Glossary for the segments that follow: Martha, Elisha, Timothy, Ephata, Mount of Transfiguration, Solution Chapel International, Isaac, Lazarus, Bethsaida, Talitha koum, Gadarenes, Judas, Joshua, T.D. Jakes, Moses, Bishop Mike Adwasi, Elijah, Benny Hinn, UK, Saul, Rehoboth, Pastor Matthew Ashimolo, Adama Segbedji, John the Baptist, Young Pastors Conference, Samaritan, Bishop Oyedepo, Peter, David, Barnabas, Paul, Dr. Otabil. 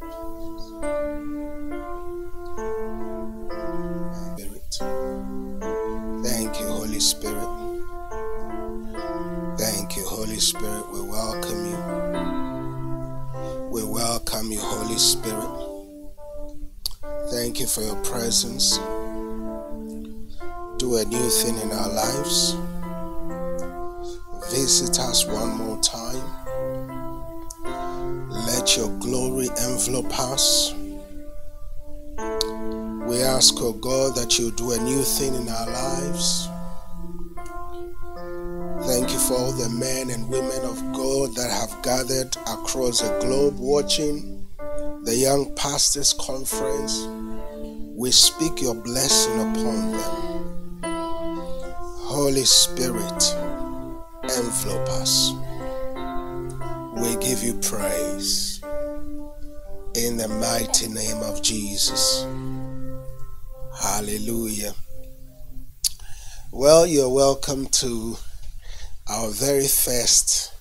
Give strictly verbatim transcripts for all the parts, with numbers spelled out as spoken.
Thank you, Holy Spirit. Thank you, Holy Spirit. We welcome you. We welcome you, Holy Spirit. Thank you for your presence. Do a new thing in our lives. Visit us one more time. Let your glory envelop us. We ask, oh God, that you do a new thing in our lives. Thank you for all the men and women of God that have gathered across the globe watching the Young Pastors Conference. We speak your blessing upon them. Holy Spirit, envelop us. We give you praise in the mighty name of Jesus. Hallelujah. Well, you're welcome to our very first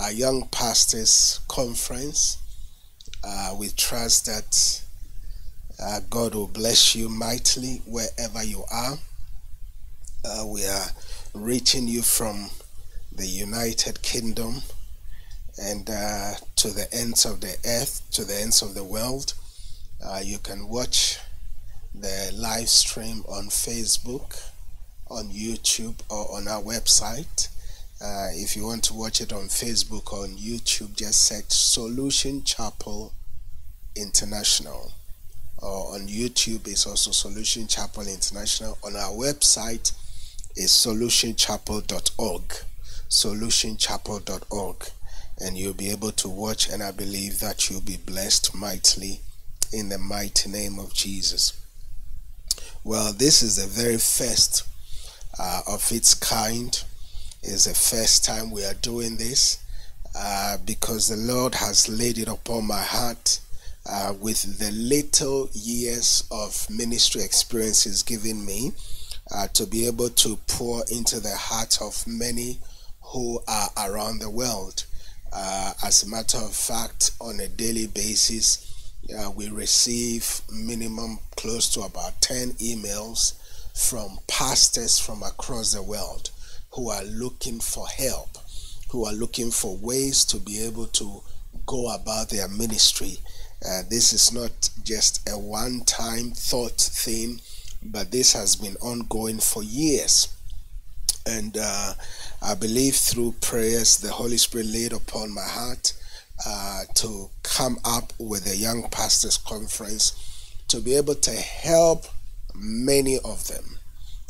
uh, Young Pastors Conference. Uh, we trust that uh, God will bless you mightily wherever you are. Uh, we are reaching you from the United Kingdom and uh, to the ends of the earth, to the ends of the world. Uh, you can watch the live stream on Facebook, on YouTube, or on our website. Uh, if you want to watch it on Facebook or on YouTube, just search Solution Chapel International, or on YouTube it's also Solution Chapel International. On our website is solution chapel dot org, solution chapel dot org, and you'll be able to watch, and I believe that you'll be blessed mightily in the mighty name of Jesus. Well, this is the very first uh, of its kind. It's the first time we are doing this uh, because the Lord has laid it upon my heart uh, with the little years of ministry experiences given me uh, to be able to pour into the heart of many who are around the world. Uh, as a matter of fact, on a daily basis, Uh, we receive minimum close to about ten emails from pastors from across the world who are looking for help, who are looking for ways to be able to go about their ministry. Uh, this is not just a one-time thought thing, but this has been ongoing for years. And uh, I believe through prayers the Holy Spirit laid upon my heart Uh, to come up with a Young Pastors Conference to be able to help many of them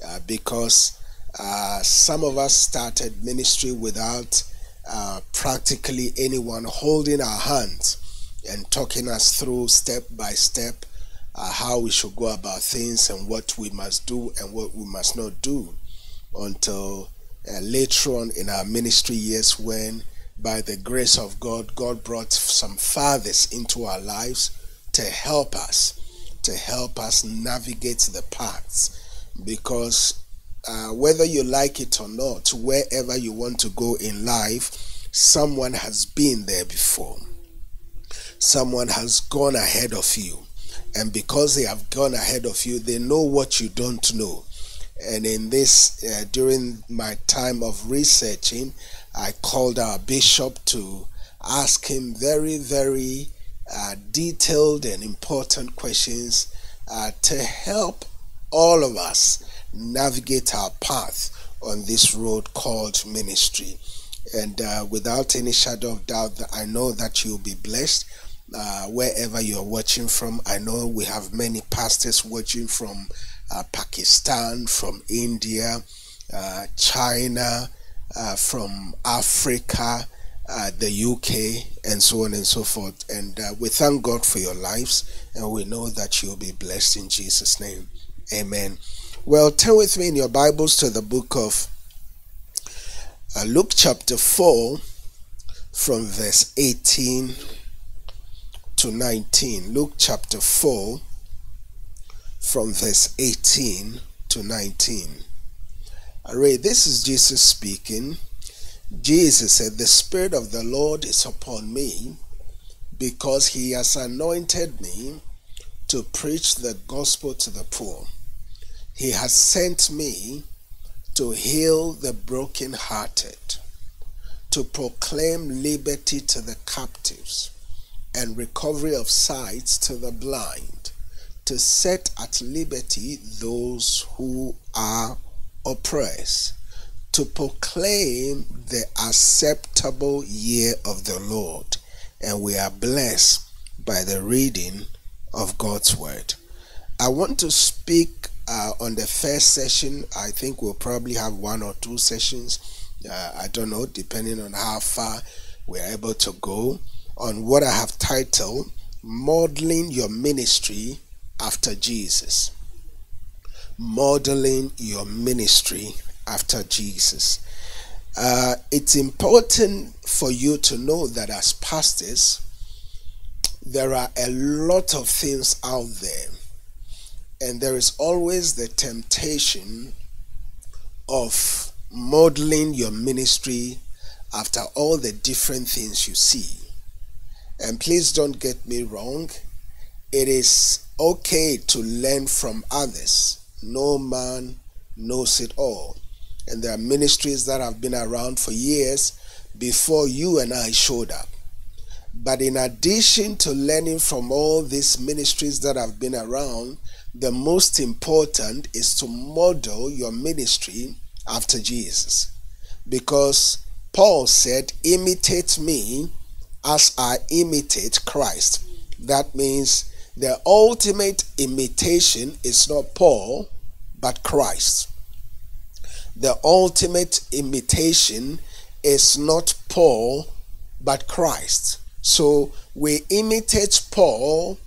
uh, because uh, some of us started ministry without uh, practically anyone holding our hands and talking us through step by step uh, how we should go about things and what we must do and what we must not do, until uh, later on in our ministry years, when by the grace of God, God brought some fathers into our lives to help us, to help us navigate the paths. Because uh, whether you like it or not, wherever you want to go in life, someone has been there before. Someone has gone ahead of you. And because they have gone ahead of you, they know what you don't know. And in this, uh, during my time of researching, I called our bishop to ask him very, very uh, detailed and important questions uh, to help all of us navigate our path on this road called ministry. And uh, without any shadow of doubt, I know that you'll be blessed uh, wherever you're watching from. I know we have many pastors watching from uh, Pakistan, from India, uh, China, Uh, from Africa, uh, the U K, and so on and so forth. And uh, we thank God for your lives, and we know that you'll be blessed in Jesus' name. Amen. Well, turn with me in your Bibles to the book of uh, Luke chapter four from verse eighteen to nineteen. Luke chapter four from verse eighteen to nineteen. This is Jesus speaking. Jesus said, "The Spirit of the Lord is upon me, because he has anointed me to preach the gospel to the poor. He has sent me to heal the brokenhearted, to proclaim liberty to the captives, and recovery of sight to the blind, to set at liberty those who are oppressed, to proclaim the acceptable year of the Lord. And we are blessed by the reading of God's word. I want to speak uh, on the first session. I think we'll probably have one or two sessions, uh, I don't know, depending on how far we're able to go, on what I have titled Modeling Your Ministry After Jesus. Modeling your ministry after Jesus. Uh, it's important for you to know that as pastors, there are a lot of things out there, and there is always the temptation of modeling your ministry after all the different things you see. And please don't get me wrong, it is okay to learn from others. No man knows it all, and there are ministries that have been around for years before you and I showed up. But in addition to learning from all these ministries that have been around, the most important is to model your ministry after Jesus. Because Paul said, imitate me as I imitate Christ. That means the ultimate imitation is not Paul, but Christ. The ultimate imitation is not Paul, but Christ. So we imitate Paul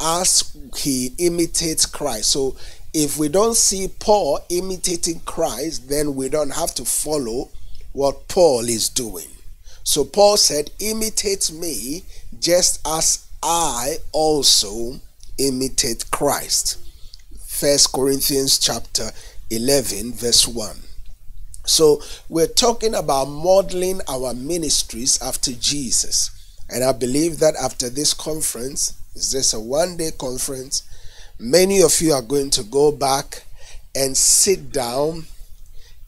as he imitates Christ. So if we don't see Paul imitating Christ, then we don't have to follow what Paul is doing. So Paul said, imitate me just as I also imitate Christ. First Corinthians chapter eleven verse one. So we're talking about modeling our ministries after Jesus. And I believe that after this conference, it's just a one-day conference, many of you are going to go back and sit down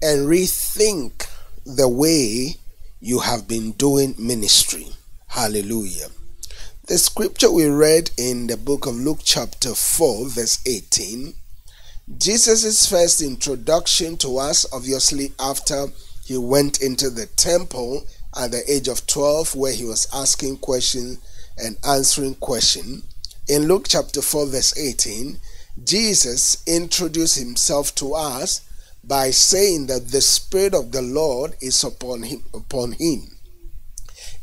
and rethink the way you have been doing ministry. Hallelujah. The scripture we read in the book of Luke chapter four verse eighteen, Jesus' first introduction to us, obviously after he went into the temple at the age of twelve, where he was asking questions and answering questions. In Luke chapter four verse eighteen, Jesus introduced himself to us by saying that the Spirit of the Lord is upon him, upon him.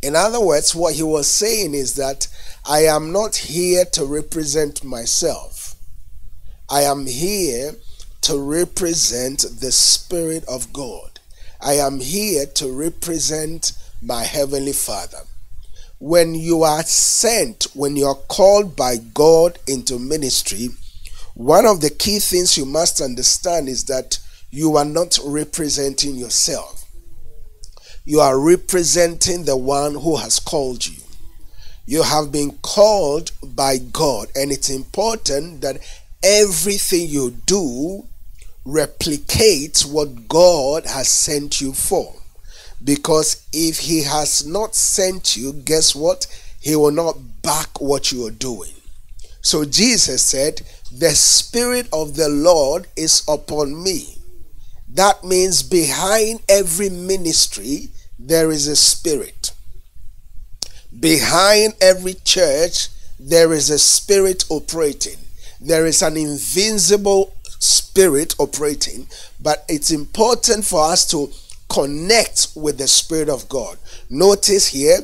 In other words, what he was saying is that I am not here to represent myself. I am here to represent the Spirit of God. I am here to represent my Heavenly Father. When you are sent, when you are called by God into ministry, one of the key things you must understand is that you are not representing yourself. You are representing the one who has called you. You have been called by God, and it's important that everything you do replicates what God has sent you for. Because if he has not sent you, guess what? He will not back what you are doing. So Jesus said, the Spirit of the Lord is upon me. That means behind every ministry, there is a spirit. Behind every church, there is a spirit operating. There is an invincible spirit operating, but it's important for us to connect with the Spirit of God. Notice here,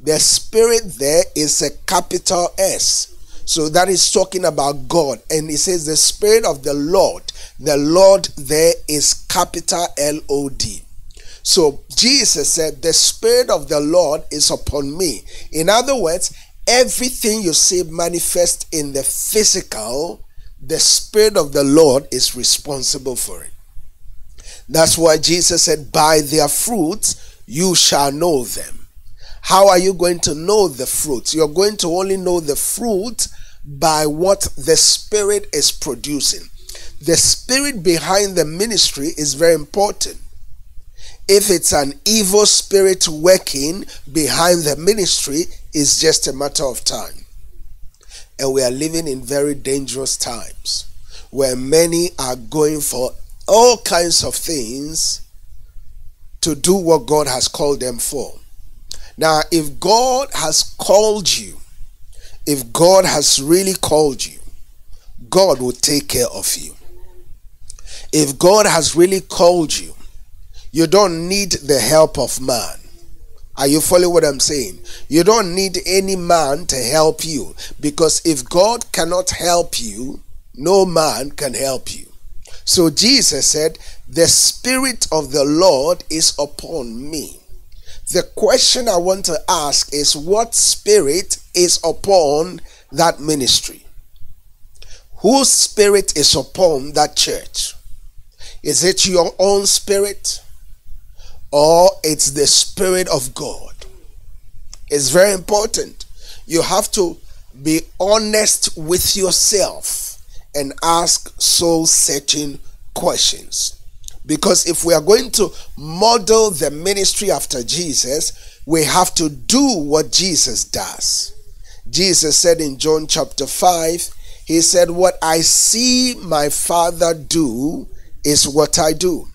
the Spirit there is a capital S. So that is talking about God. And it says the Spirit of the Lord. The Lord there is capital L O D. So Jesus said, the Spirit of the Lord is upon me. In other words, everything you see manifest in the physical, the Spirit of the Lord is responsible for it. That's why Jesus said, by their fruits you shall know them. How are you going to know the fruit? You're going to only know the fruit by what the Spirit is producing. The spirit behind the ministry is very important. If it's an evil spirit working behind the ministry, it's just a matter of time. And we are living in very dangerous times where many are going for all kinds of things to do what God has called them for. Now, if God has called you, if God has really called you, God will take care of you. If God has really called you, you don't need the help of man. Are you following what I'm saying? You don't need any man to help you, because if God cannot help you, no man can help you. So Jesus said, "The Spirit of the Lord is upon me." The question I want to ask is, what spirit is upon that ministry? Whose spirit is upon that church? Is it your own spirit, or it's the Spirit of God? It's very important. You have to be honest with yourself and ask soul-searching questions. Because if we are going to model the ministry after Jesus, we have to do what Jesus does. Jesus said in John chapter five, he said, "What I see my Father do is what I do.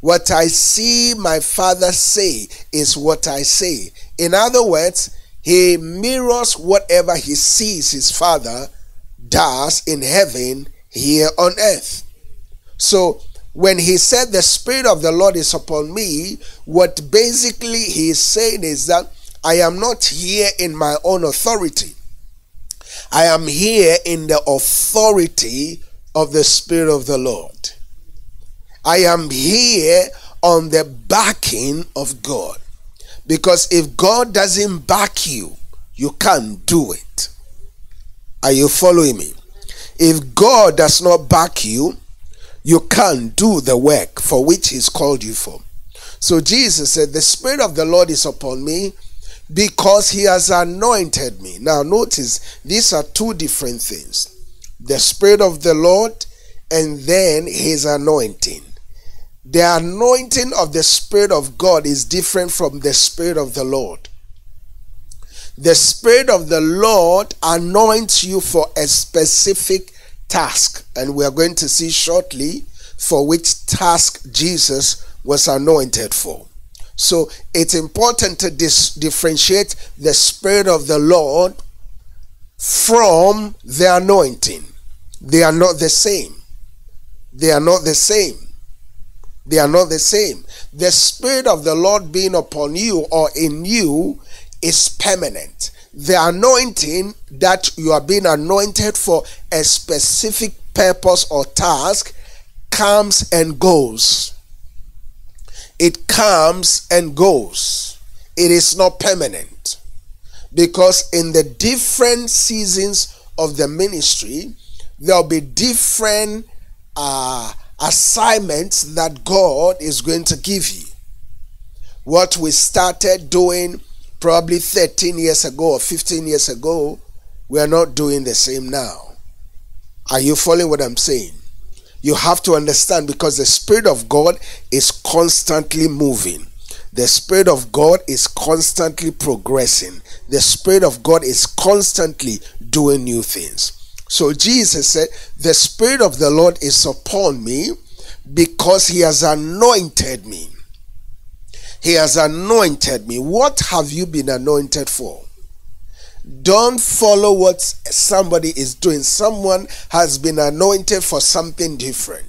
What I see my Father say is what I say." In other words, he mirrors whatever he sees his Father does in heaven here on earth. So when he said the Spirit of the Lord is upon me, what basically he is saying is that I am not here in my own authority. I am here in the authority of the Spirit of the Lord. I am here on the backing of God. Because if God doesn't back you, you can't do it. Are you following me? If God does not back you, you can't do the work for which he's called you for. So Jesus said, "The Spirit of the Lord is upon me because he has anointed me." Now notice, these are two different things. The Spirit of the Lord and then his anointing. The anointing of the Spirit of God is different from the Spirit of the Lord. The Spirit of the Lord anoints you for a specific task, and we are going to see shortly for which task Jesus was anointed for. So it's important to dis- differentiate the Spirit of the Lord from the anointing. They are not the same. They are not the same. They are not the same. The Spirit of the Lord being upon you or in you is permanent. The anointing that you are being anointed for a specific purpose or task comes and goes. It comes and goes. It is not permanent. Because in the different seasons of the ministry, there will be different uh, assignments that God is going to give you. What we started doing probably thirteen years ago or fifteen years ago, we are not doing the same now. Are you following what I'm saying? You have to understand, because the Spirit of God is constantly moving. The Spirit of God is constantly progressing. The Spirit of God is constantly doing new things. So Jesus said, "The Spirit of the Lord is upon me because he has anointed me." He has anointed me. What have you been anointed for? Don't follow what somebody is doing. Someone has been anointed for something different.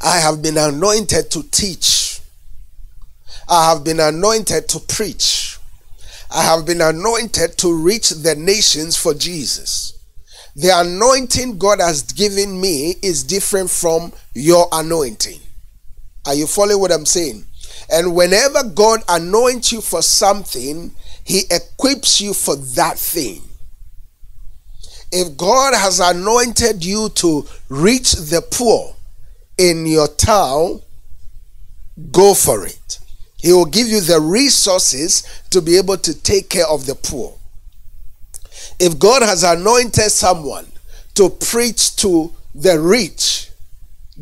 I have been anointed to teach. I have been anointed to preach. I have been anointed to reach the nations for Jesus. The anointing God has given me is different from your anointing. Are you following what I'm saying? And whenever God anoints you for something, he equips you for that thing. If God has anointed you to reach the poor in your town, go for it. He will give you the resources to be able to take care of the poor. If God has anointed someone to preach to the rich,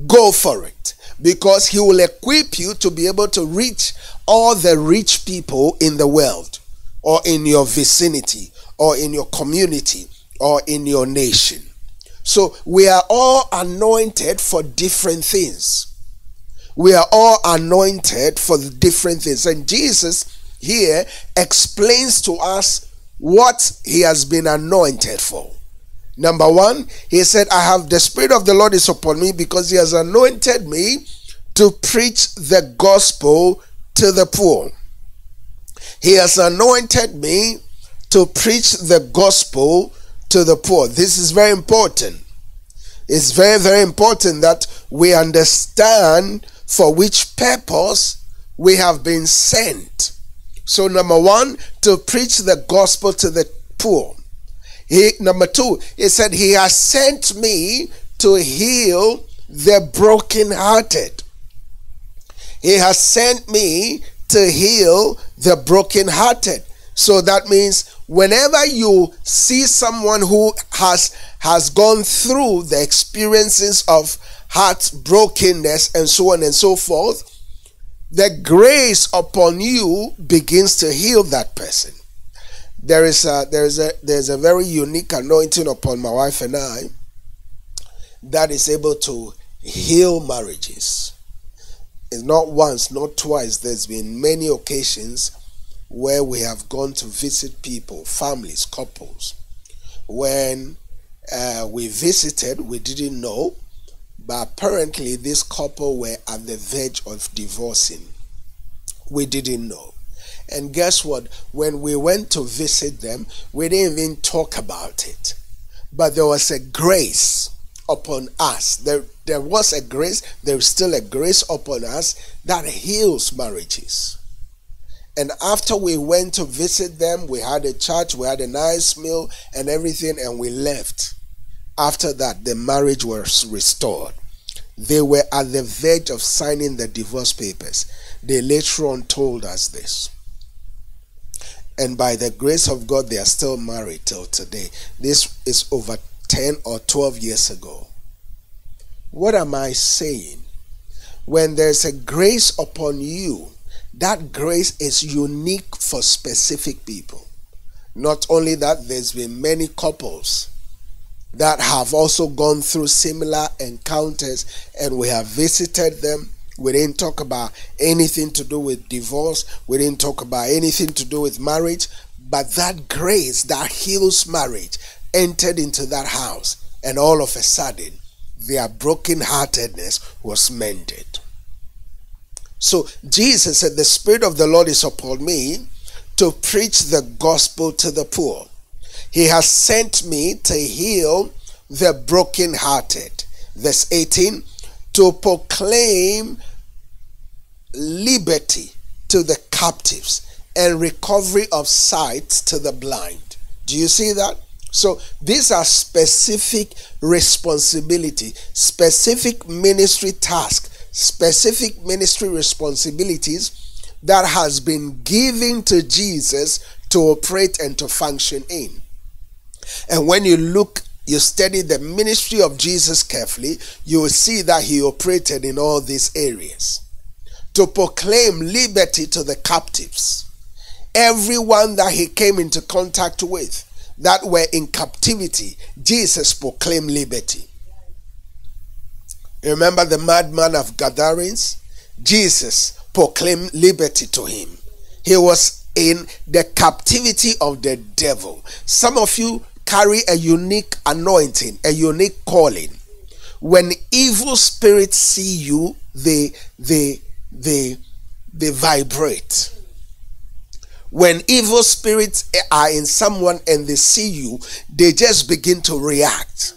go for it, because he will equip you to be able to reach all the rich people in the world, or in your vicinity, or in your community, or in your nation. So we are all anointed for different things. We are all anointed for different things. And Jesus here explains to us what he has been anointed for. Number one, he said, I have the Spirit of the Lord is upon me because he has anointed me to preach the gospel to the poor. He has anointed me to preach the gospel to the poor. This is very important. It's very, very important that we understand for which purpose we have been sent. So number one, to preach the gospel to the poor. He, number two, he said, he has sent me to heal the brokenhearted. He has sent me to heal the brokenhearted. So that means whenever you see someone who has, has gone through the experiences of heartbrokenness and so on and so forth, the grace upon you begins to heal that person. There is a, there is a, there's a very unique anointing upon my wife and I that is able to heal marriages. It's not once, not twice. There's been many occasions where we have gone to visit people, families, couples. When uh, we visited, we didn't know, but apparently this couple were at the verge of divorcing. We didn't know. And guess what? When we went to visit them, we didn't even talk about it. But there was a grace upon us. There, there was a grace. There is still a grace upon us that heals marriages. And after we went to visit them, we had a church, we had a nice meal and everything, and we left. After that, the marriage was restored. They were at the verge of signing the divorce papers. They later on told us this. And by the grace of God, they are still married till today. This is over ten or twelve years ago. What am I saying? When there's a grace upon you, that grace is unique for specific people. Not only that, there's been many couples that have also gone through similar encounters, and we have visited them. We didn't talk about anything to do with divorce. We didn't talk about anything to do with marriage. But that grace that heals marriage entered into that house. And all of a sudden, their brokenheartedness was mended. So Jesus said, the Spirit of the Lord is upon me to preach the gospel to the poor. He has sent me to heal the brokenhearted. Verse eighteen, to proclaim liberty to the captives and recovery of sight to the blind. Do you see that? So these are specific responsibility, specific ministry task, specific ministry responsibilities that has been given to Jesus to operate and to function in. And when you look, you study the ministry of Jesus carefully, you will see that he operated in all these areas. To proclaim liberty to the captives. Everyone that he came into contact with that were in captivity, Jesus proclaimed liberty. Remember the madman of Gadarenes? Jesus proclaimed liberty to him. He was in the captivity of the devil. Some of you carry a unique anointing, a unique calling. When evil spirits see you, they they they they vibrate. When evil spirits are in someone and they see you, they just begin to react.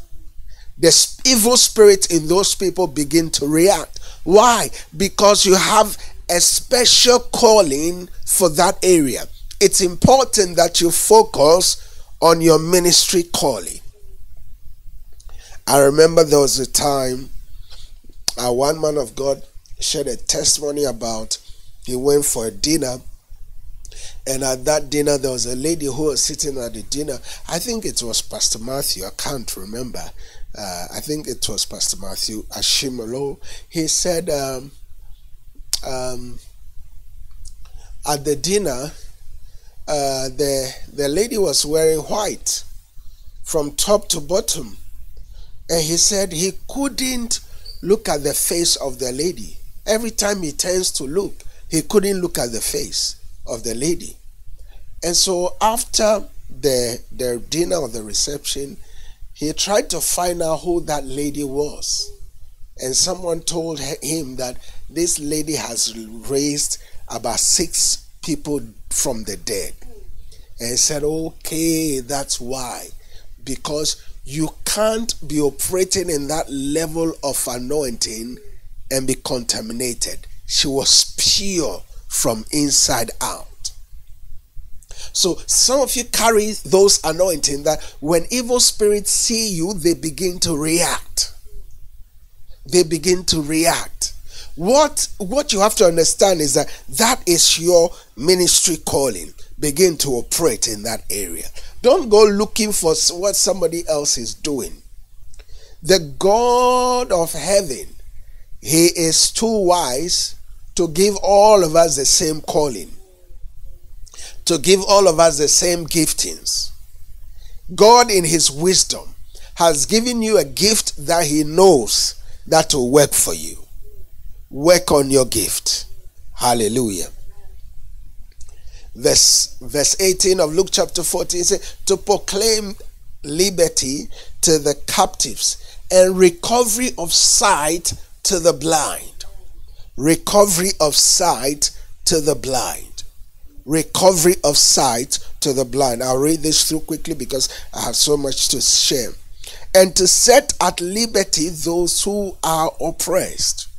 The evil spirit in those people begin to react. Why? Because you have a special calling for that area. It's important that you focus on your ministry calling. I remember there was a time uh, one man of God shared a testimony about They went for a dinner, and at that dinner there was a lady who was sitting at the dinner. I think it was Pastor Matthew, I can't remember. Uh, I think it was Pastor Matthew Ashimolo. He said um, um, at the dinner, uh, the, the lady was wearing white from top to bottom. And he said he couldn't look at the face of the lady. Every time he turns to look, he couldn't look at the face of the lady. And so after the, the dinner or the reception, he tried to find out who that lady was. And someone told him that this lady has raised about six people from the dead. And he said, okay, that's why. Because you can't be operating in that level of anointing and be contaminated. She was pure from inside out. So some of you carry those anointing that when evil spirits see you, they begin to react. They begin to react. What, what you have to understand is that that is your ministry calling. Begin to operate in that area. Don't go looking for what somebody else is doing. The God of heaven, he is too wise to give all of us the same calling, to give all of us the same giftings. God in his wisdom has given you a gift that he knows that will work for you. Work on your gift. Hallelujah. Verse, verse eighteen of Luke chapter fourteen says, to proclaim liberty to the captives and recovery of sight to the blind. Recovery of sight to the blind. Recovery of sight to the blind. I'll read this through quickly because I have so much to share. And to set at liberty those who are oppressed.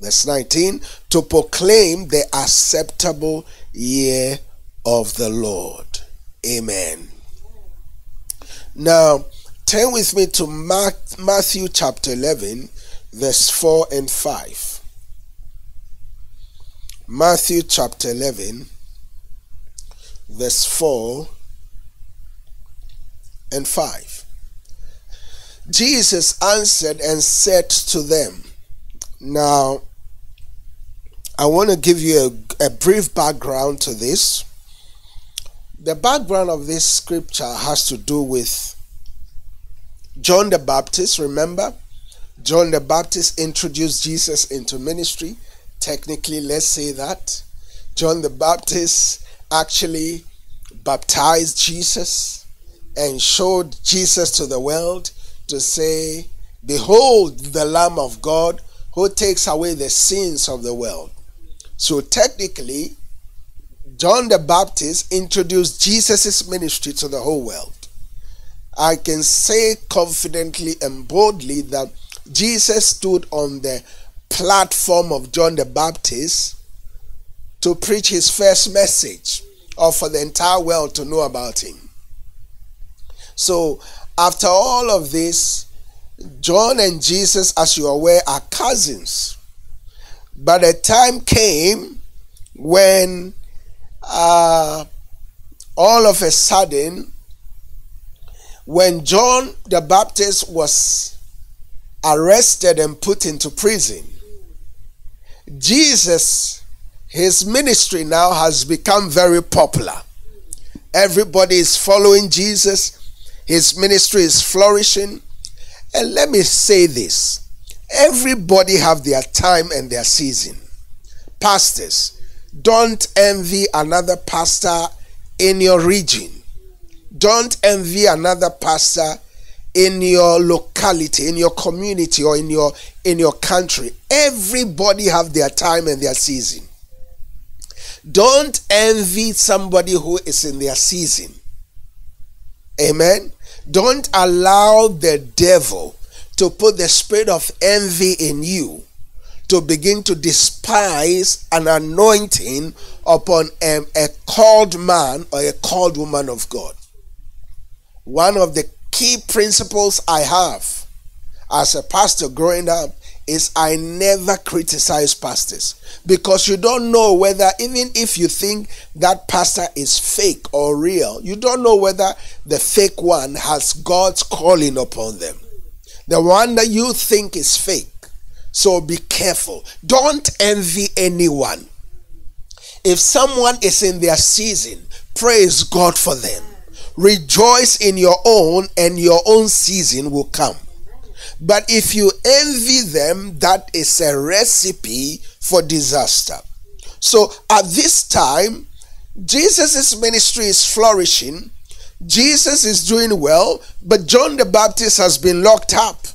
Verse nineteen, to proclaim the acceptable year of the Lord. Amen. Now, turn with me to Mark, Matthew chapter eleven, verse four and five. Matthew chapter eleven, verse four and five. Jesus answered and said to them, now, I want to give you a, a brief background to this. The background of this scripture has to do with John the Baptist. Remember, John the Baptist introduced Jesus into ministry. Technically, let's say that. John the Baptist actually baptized Jesus and showed Jesus to the world to say, behold the Lamb of God who takes away the sins of the world. So technically, John the Baptist introduced Jesus' ministry to the whole world. I can say confidently and boldly that Jesus stood on the platform of John the Baptist to preach his first message, or for the entire world to know about him. So after all of this, John and Jesus, as you are aware, are cousins. But the time came when uh, all of a sudden, when John the Baptist was arrested and put into prison, Jesus, his ministry now has become very popular. Everybody is following Jesus. His ministry is flourishing. And let me say this, everybody have their time and their season. Pastors, don't envy another pastor in your region. Don't envy another pastor in your locality, in your community, or in your, in your country. Everybody have their time and their season. Don't envy somebody who is in their season. Amen. Don't allow the devil to put the spirit of envy in you to begin to despise an anointing upon a, a called man or a called woman of God. One of the key principles I have as a pastor growing up is I never criticize pastors, because you don't know whether, even if you think that pastor is fake or real, you don't know whether the fake one has God's calling upon them. The one that you think is fake. So be careful. Don't envy anyone. If someone is in their season, praise God for them. Rejoice in your own, and your own season will come. But if you envy them, that is a recipe for disaster. So at this time, Jesus' ministry is flourishing. Jesus is doing well, but John the Baptist has been locked up.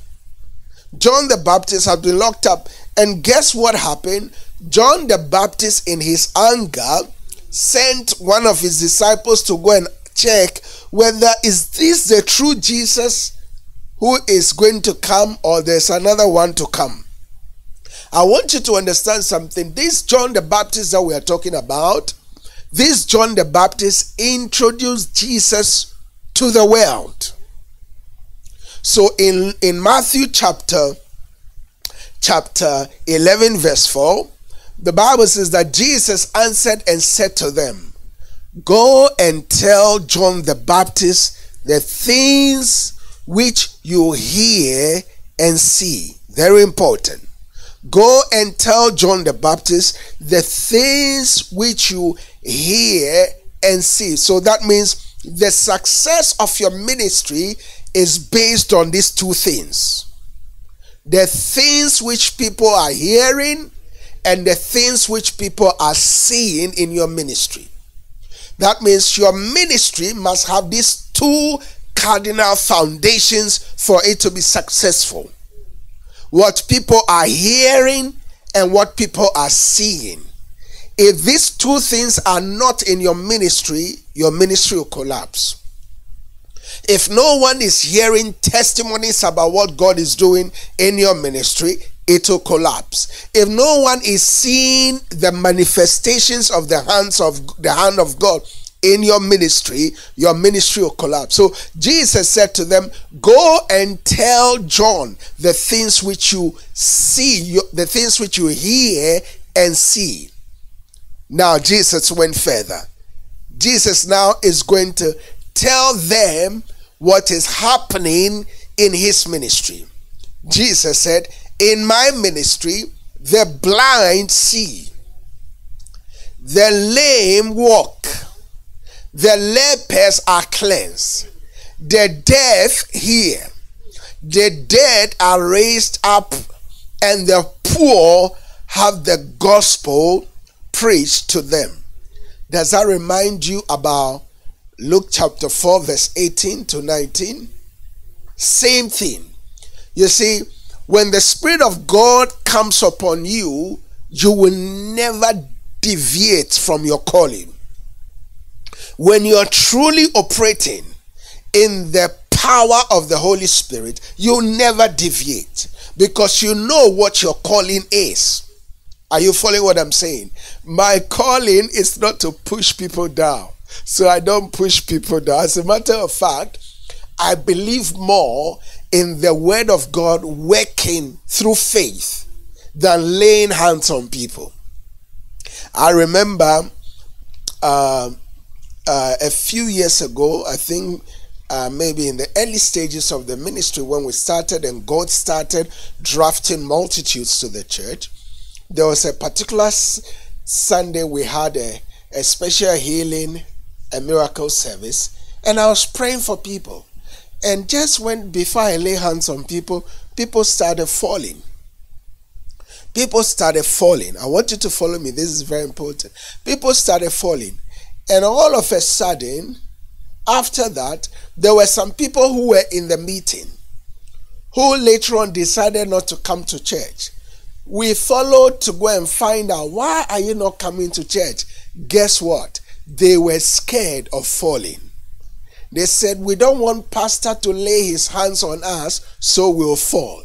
John the Baptist has been locked up. And guess what happened? John the Baptist, in his anger, sent one of his disciples to go and check whether is this the true Jesus who is going to come, or there's another one to come. I want you to understand something. This John the Baptist that we are talking about, this John the Baptist introduced Jesus to the world. So in, in Matthew chapter, chapter eleven, verse four, the Bible says that Jesus answered and said to them, "Go and tell John the Baptist the things which you hear and see." Very important. Go and tell John the Baptist the things which you hear and see. So that means the success of your ministry is based on these two things: the things which people are hearing and the things which people are seeing in your ministry. That means your ministry must have these two cardinal foundations for it to be successful: what people are hearing and what people are seeing. If these two things are not in your ministry, your ministry will collapse. If no one is hearing testimonies about what God is doing in your ministry, it will collapse. If no one is seeing the manifestations of the hands of the hand of God in your ministry, your ministry will collapse. So Jesus said to them, "Go and tell John the things which you see, the things which you hear and see." Now Jesus went further. Jesus now is going to tell them what is happening in his ministry. Jesus said, "In my ministry, the blind see, the lame walk, the lepers are cleansed, the deaf hear, the dead are raised up, and the poor have the gospel preached to them." Does that remind you about Luke chapter four, verse eighteen to nineteen? Same thing. You see, when the Spirit of God comes upon you, you will never deviate from your calling. When you are truly operating in the power of the Holy Spirit, you never deviate, because you know what your calling is. Are you following what I'm saying? My calling is not to push people down, so I don't push people down. As a matter of fact, I believe more in the Word of God working through faith than laying hands on people. I remember Uh, Uh, a few years ago, I think uh, maybe in the early stages of the ministry, when we started and God started drafting multitudes to the church, there was a particular s Sunday we had a, a special healing, a miracle service, and I was praying for people. And just when, before I lay hands on people, people started falling. People started falling. I want you to follow me. This is very important. People started falling. And all of a sudden, after that, there were some people who were in the meeting who later on decided not to come to church. We followed to go and find out, why are you not coming to church? Guess what? They were scared of falling. They said, "We don't want pastor to lay his hands on us, so we'll fall."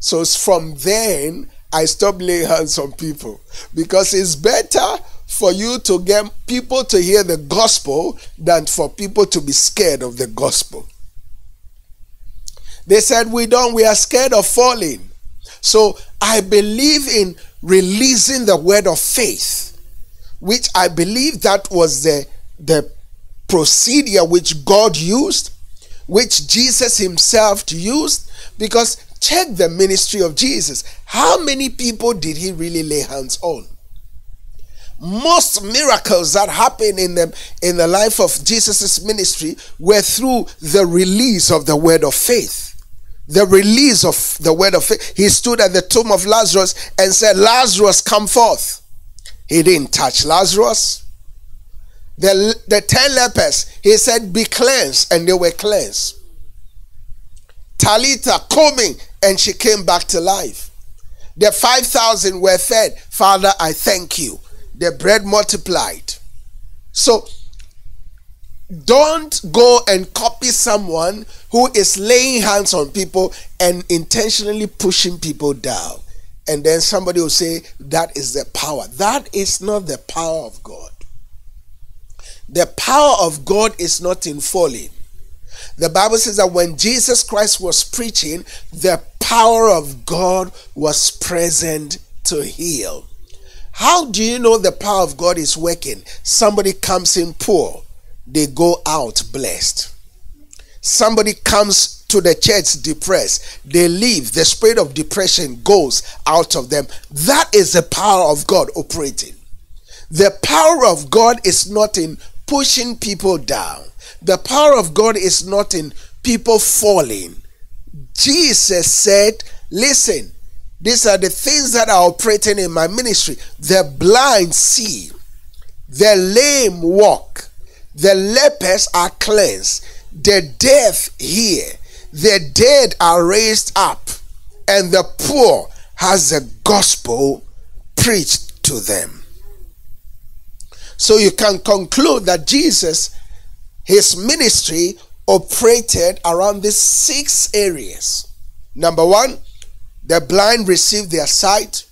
So from then, I stopped laying hands on people, because it's better for you to get people to hear the gospel than for people to be scared of the gospel. They said, "We don't, we are scared of falling, So I believe in releasing the word of faith, which I believe that was the, the procedure which God used, which Jesus himself used, because check the ministry of Jesus. How many people did he really lay hands on? Most miracles that happened in the, in the life of Jesus' ministry were through the release of the word of faith. The release of the word of faith. He stood at the tomb of Lazarus and said, "Lazarus, come forth." He didn't touch Lazarus. The, the ten lepers, he said, "Be cleansed," and they were cleansed. Talitha koum, and she came back to life. The five thousand were fed. "Father, I thank you." The bread multiplied. So don't go and copy someone who is laying hands on people and intentionally pushing people down. And then somebody will say, "That is the power." That is not the power of God. The power of God is not in falling. The Bible says that when Jesus Christ was preaching, the power of God was present to heal. How do you know the power of God is working? Somebody comes in poor, they go out blessed. Somebody comes to the church depressed, they leave. The spirit of depression goes out of them. That is the power of God operating. The power of God is not in pushing people down. The power of God is not in people falling. Jesus said, "Listen, these are the things that are operating in my ministry. The blind see, the lame walk, the lepers are cleansed, the deaf hear, the dead are raised up, and the poor has the gospel preached to them." So you can conclude that Jesus, his ministry operated around these six areas. Number one, the blind receive their sight.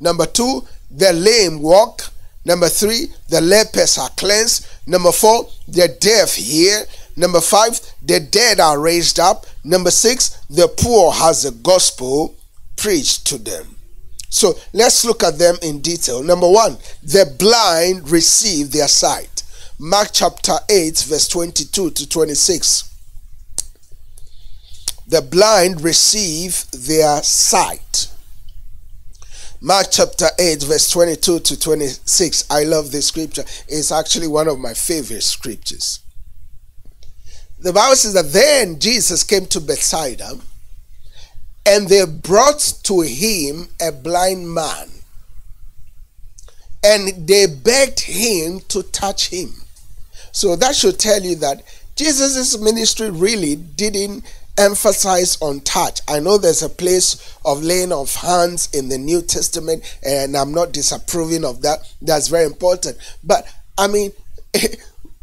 Number two, the lame walk. Number three, the lepers are cleansed. Number four, the deaf hear. Number five, the dead are raised up. Number six, the poor has the gospel preached to them. So let's look at them in detail. Number one, the blind receive their sight. Mark chapter eight, verse twenty-two to twenty-six. The blind receive their sight. Mark chapter eight, verse twenty-two to twenty-six. I love this scripture. It's actually one of my favorite scriptures. The Bible says that then Jesus came to Bethsaida, and they brought to him a blind man, and they begged him to touch him. So that should tell you that Jesus' ministry really didn't emphasize on touch. I know there's a place of laying of hands in the New Testament, and I'm not disapproving of that. That's very important. But I mean,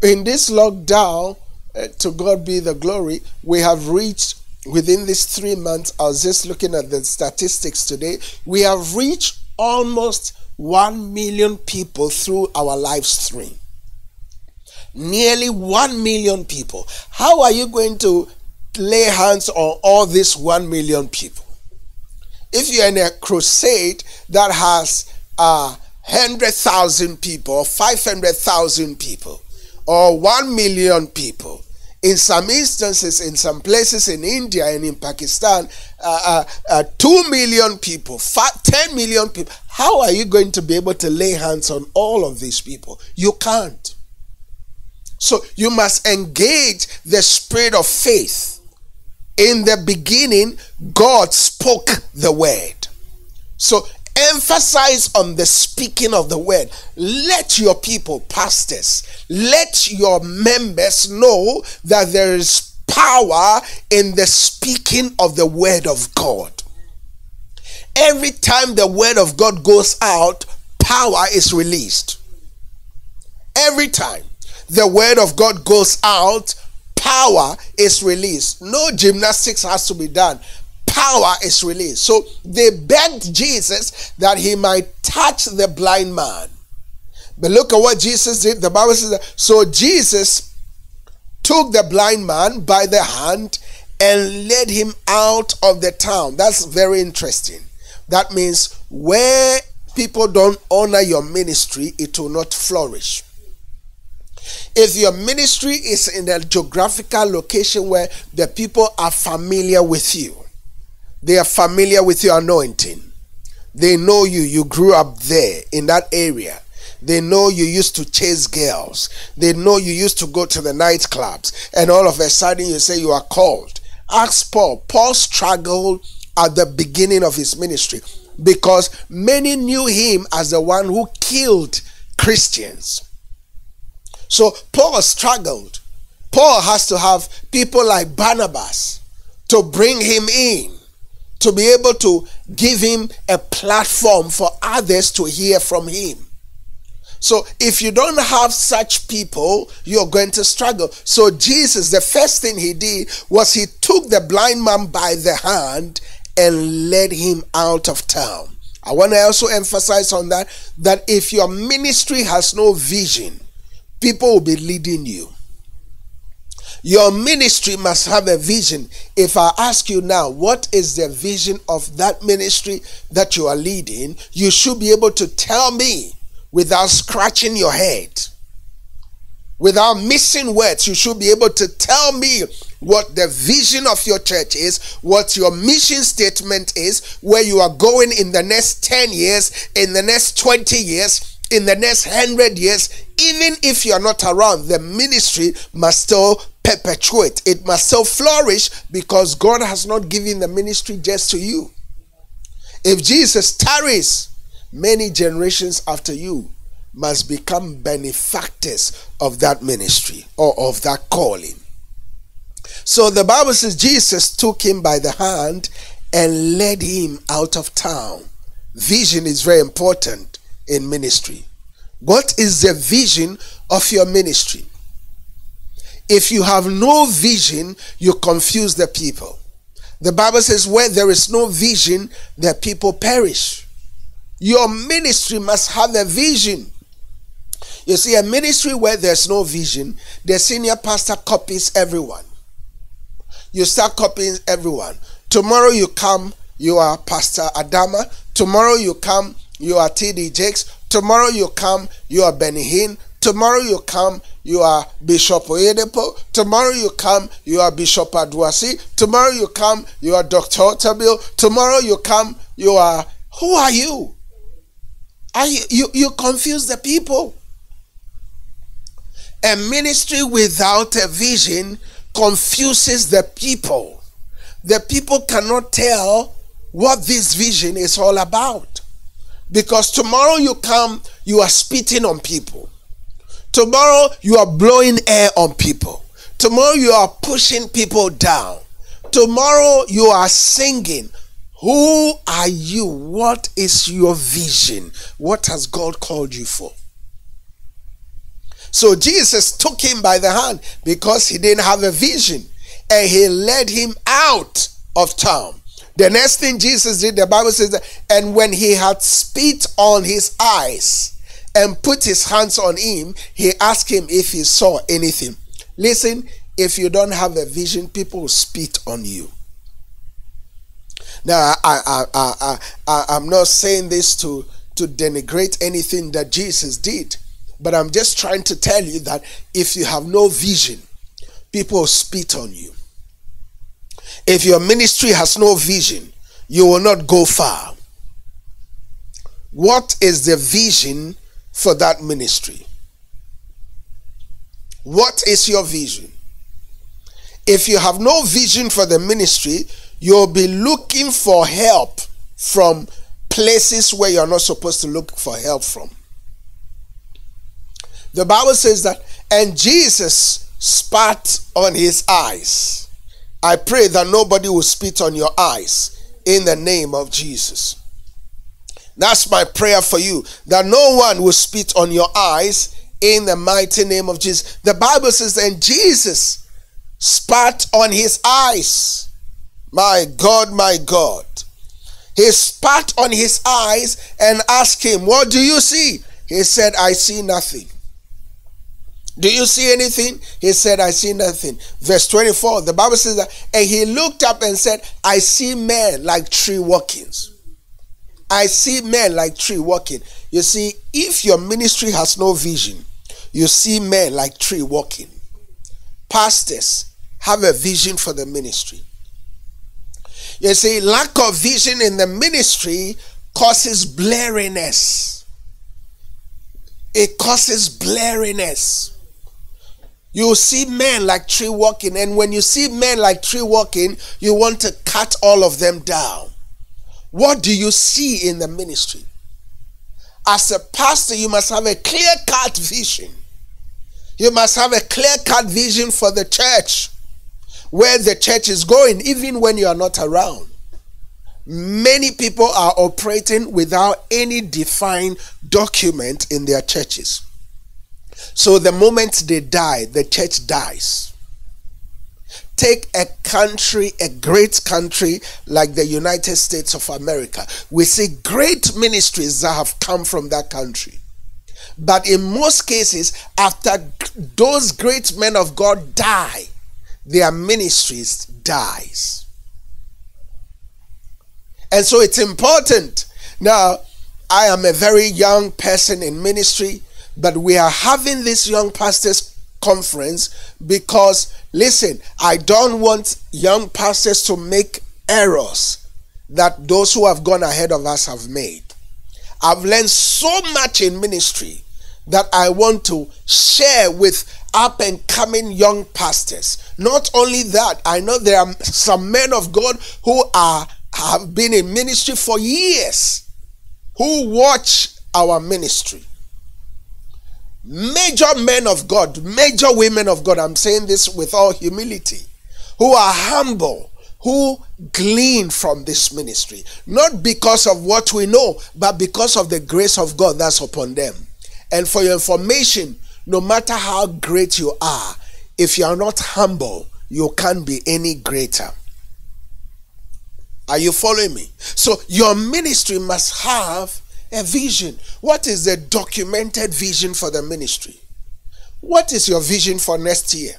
in this lockdown, uh, to God be the glory, we have reached, within these three months, I was just looking at the statistics today, we have reached almost one million people through our live stream. Nearly one million people. How are you going to lay hands on all these one million people? If you're in a crusade that has uh, one hundred thousand people, or five hundred thousand people, or one million people, in some instances, in some places in India and in Pakistan, uh, uh, uh, two million people, five, ten million people, how are you going to be able to lay hands on all of these people? You can't. So you must engage the spirit of faith. In the beginning, God spoke the word. So emphasize on the speaking of the word. Let your people, pastors, let your members know that there is power in the speaking of the word of God. Every time the word of God goes out, power is released. Every time the word of God goes out, power is released. No gymnastics has to be done. Power is released. So they begged Jesus that he might touch the blind man. But look at what Jesus did. The Bible says that, so Jesus took the blind man by the hand and led him out of the town. That's very interesting. That means where people don't honor your ministry, it will not flourish. If your ministry is in a geographical location where the people are familiar with you, they are familiar with your anointing, they know you, you grew up there in that area, they know you used to chase girls, they know you used to go to the nightclubs, and all of a sudden you say you are called. Ask Paul. Paul struggled at the beginning of his ministry because many knew him as the one who killed Christians. So Paul struggled. Paul has to have people like Barnabas to bring him in, to be able to give him a platform for others to hear from him. So if you don't have such people, you're going to struggle. So Jesus, the first thing he did was he took the blind man by the hand and led him out of town. I want to also emphasize on that, that if your ministry has no vision, people will be leading you. Your ministry must have a vision. If I ask you now, what is the vision of that ministry that you are leading? You should be able to tell me without scratching your head, without missing words. You should be able to tell me what the vision of your church is, what your mission statement is, where you are going in the next ten years, in the next twenty years. In the next hundred years. Even if you are not around, the ministry must still perpetuate. It must still flourish because God has not given the ministry just to you. If Jesus tarries, many generations after you must become benefactors of that ministry or of that calling. So the Bible says Jesus took him by the hand and led him out of town. Vision is very important in ministry. What is the vision of your ministry? If you have no vision, you confuse the people. The Bible says where there is no vision, the people perish. Your ministry must have a vision. You see, a ministry where there's no vision, the senior pastor copies everyone. You start copying everyone. Tomorrow you come, you are Pastor Adama. Tomorrow you come, you are T D Jakes. Tomorrow you come, you are Benny Hinn. Tomorrow you come, you are Bishop Oyedepo. Tomorrow you come, you are Bishop Adwasi. Tomorrow you come, you are Doctor Otabil. Tomorrow you come, you are... Who are you? Are you, you, you confuse the people. A ministry without a vision confuses the people. The people cannot tell what this vision is all about. Because tomorrow you come, you are spitting on people. Tomorrow you are blowing air on people. Tomorrow you are pushing people down. Tomorrow you are singing. Who are you? What is your vision? What has God called you for? So Jesus took him by the hand because he didn't have a vision, and he led him out of town. The next thing Jesus did, the Bible says that, and when he had spit on his eyes and put his hands on him, he asked him if he saw anything. Listen, if you don't have a vision, people will spit on you. Now, I, I, I, I, I, I'm not saying this to, to denigrate anything that Jesus did, but I'm just trying to tell you that if you have no vision, people will spit on you. If your ministry has no vision, you will not go far. What is the vision for that ministry? What is your vision? If you have no vision for the ministry, you'll be looking for help from places where you're not supposed to look for help from. The Bible says that, and Jesus spat on his eyes. I pray that nobody will spit on your eyes in the name of Jesus. That's my prayer for you, that no one will spit on your eyes in the mighty name of Jesus. The Bible says, and Jesus spat on his eyes. My God, my God. He spat on his eyes and asked him, what do you see? He said, I see nothing. Do you see anything? He said, I see nothing. Verse twenty-four, the Bible says that, and he looked up and said, I see men like tree walkings. I see men like tree walking. You see, if your ministry has no vision, you see men like tree walking. Pastors, have a vision for the ministry. You see, lack of vision in the ministry causes blariness. It causes blariness. You see men like tree walking, and when you see men like tree walking, you want to cut all of them down. What do you see in the ministry? As a pastor, you must have a clear-cut vision. You must have a clear-cut vision for the church, where the church is going, even when you are not around. Many people are operating without any defined document in their churches. So the moment they die, the church dies. Take a country, a great country like the United States of America. We see great ministries that have come from that country. But in most cases, after those great men of God die, their ministries dies. And so it's important. Now, I am a very young person in ministry, but we are having this Young Pastors Conference because, listen, I don't want young pastors to make errors that those who have gone ahead of us have made. I've learned so much in ministry that I want to share with up and coming young pastors. Not only that, I know there are some men of God who are have been in ministry for years, who watch our ministry. Major men of God, major women of God, I'm saying this with all humility, who are humble, who glean from this ministry, not because of what we know, but because of the grace of God that's upon them. And for your information, no matter how great you are, if you are not humble, you can't be any greater. Are you following me? So your ministry must have a vision. What is the documented vision for the ministry? What is your vision for next year?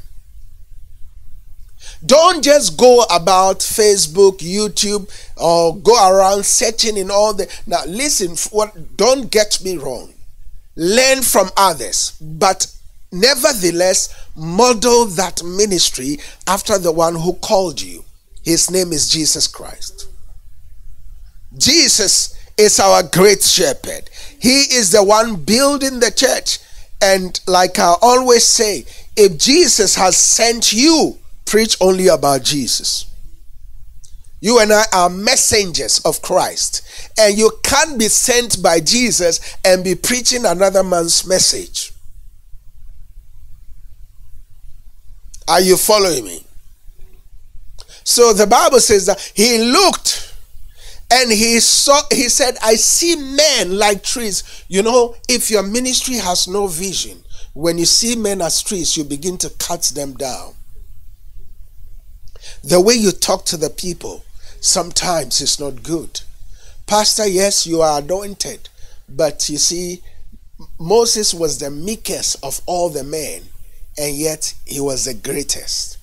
Don't just go about Facebook, YouTube, or go around searching in all the... Now listen, what, don't get me wrong. Learn from others, but nevertheless, model that ministry after the one who called you. His name is Jesus Christ. Jesus is our great shepherd. He is the one building the church. And like I always say, if Jesus has sent you, preach only about Jesus. You and I are messengers of Christ. And you can't be sent by Jesus and be preaching another man's message. Are you following me? So the Bible says that he looked and he saw, he said, I see men like trees. You know, if your ministry has no vision, when you see men as trees, you begin to cut them down. The way you talk to the people, sometimes it's not good. Pastor, yes, you are anointed. But you see, Moses was the meekest of all the men, and yet he was the greatest.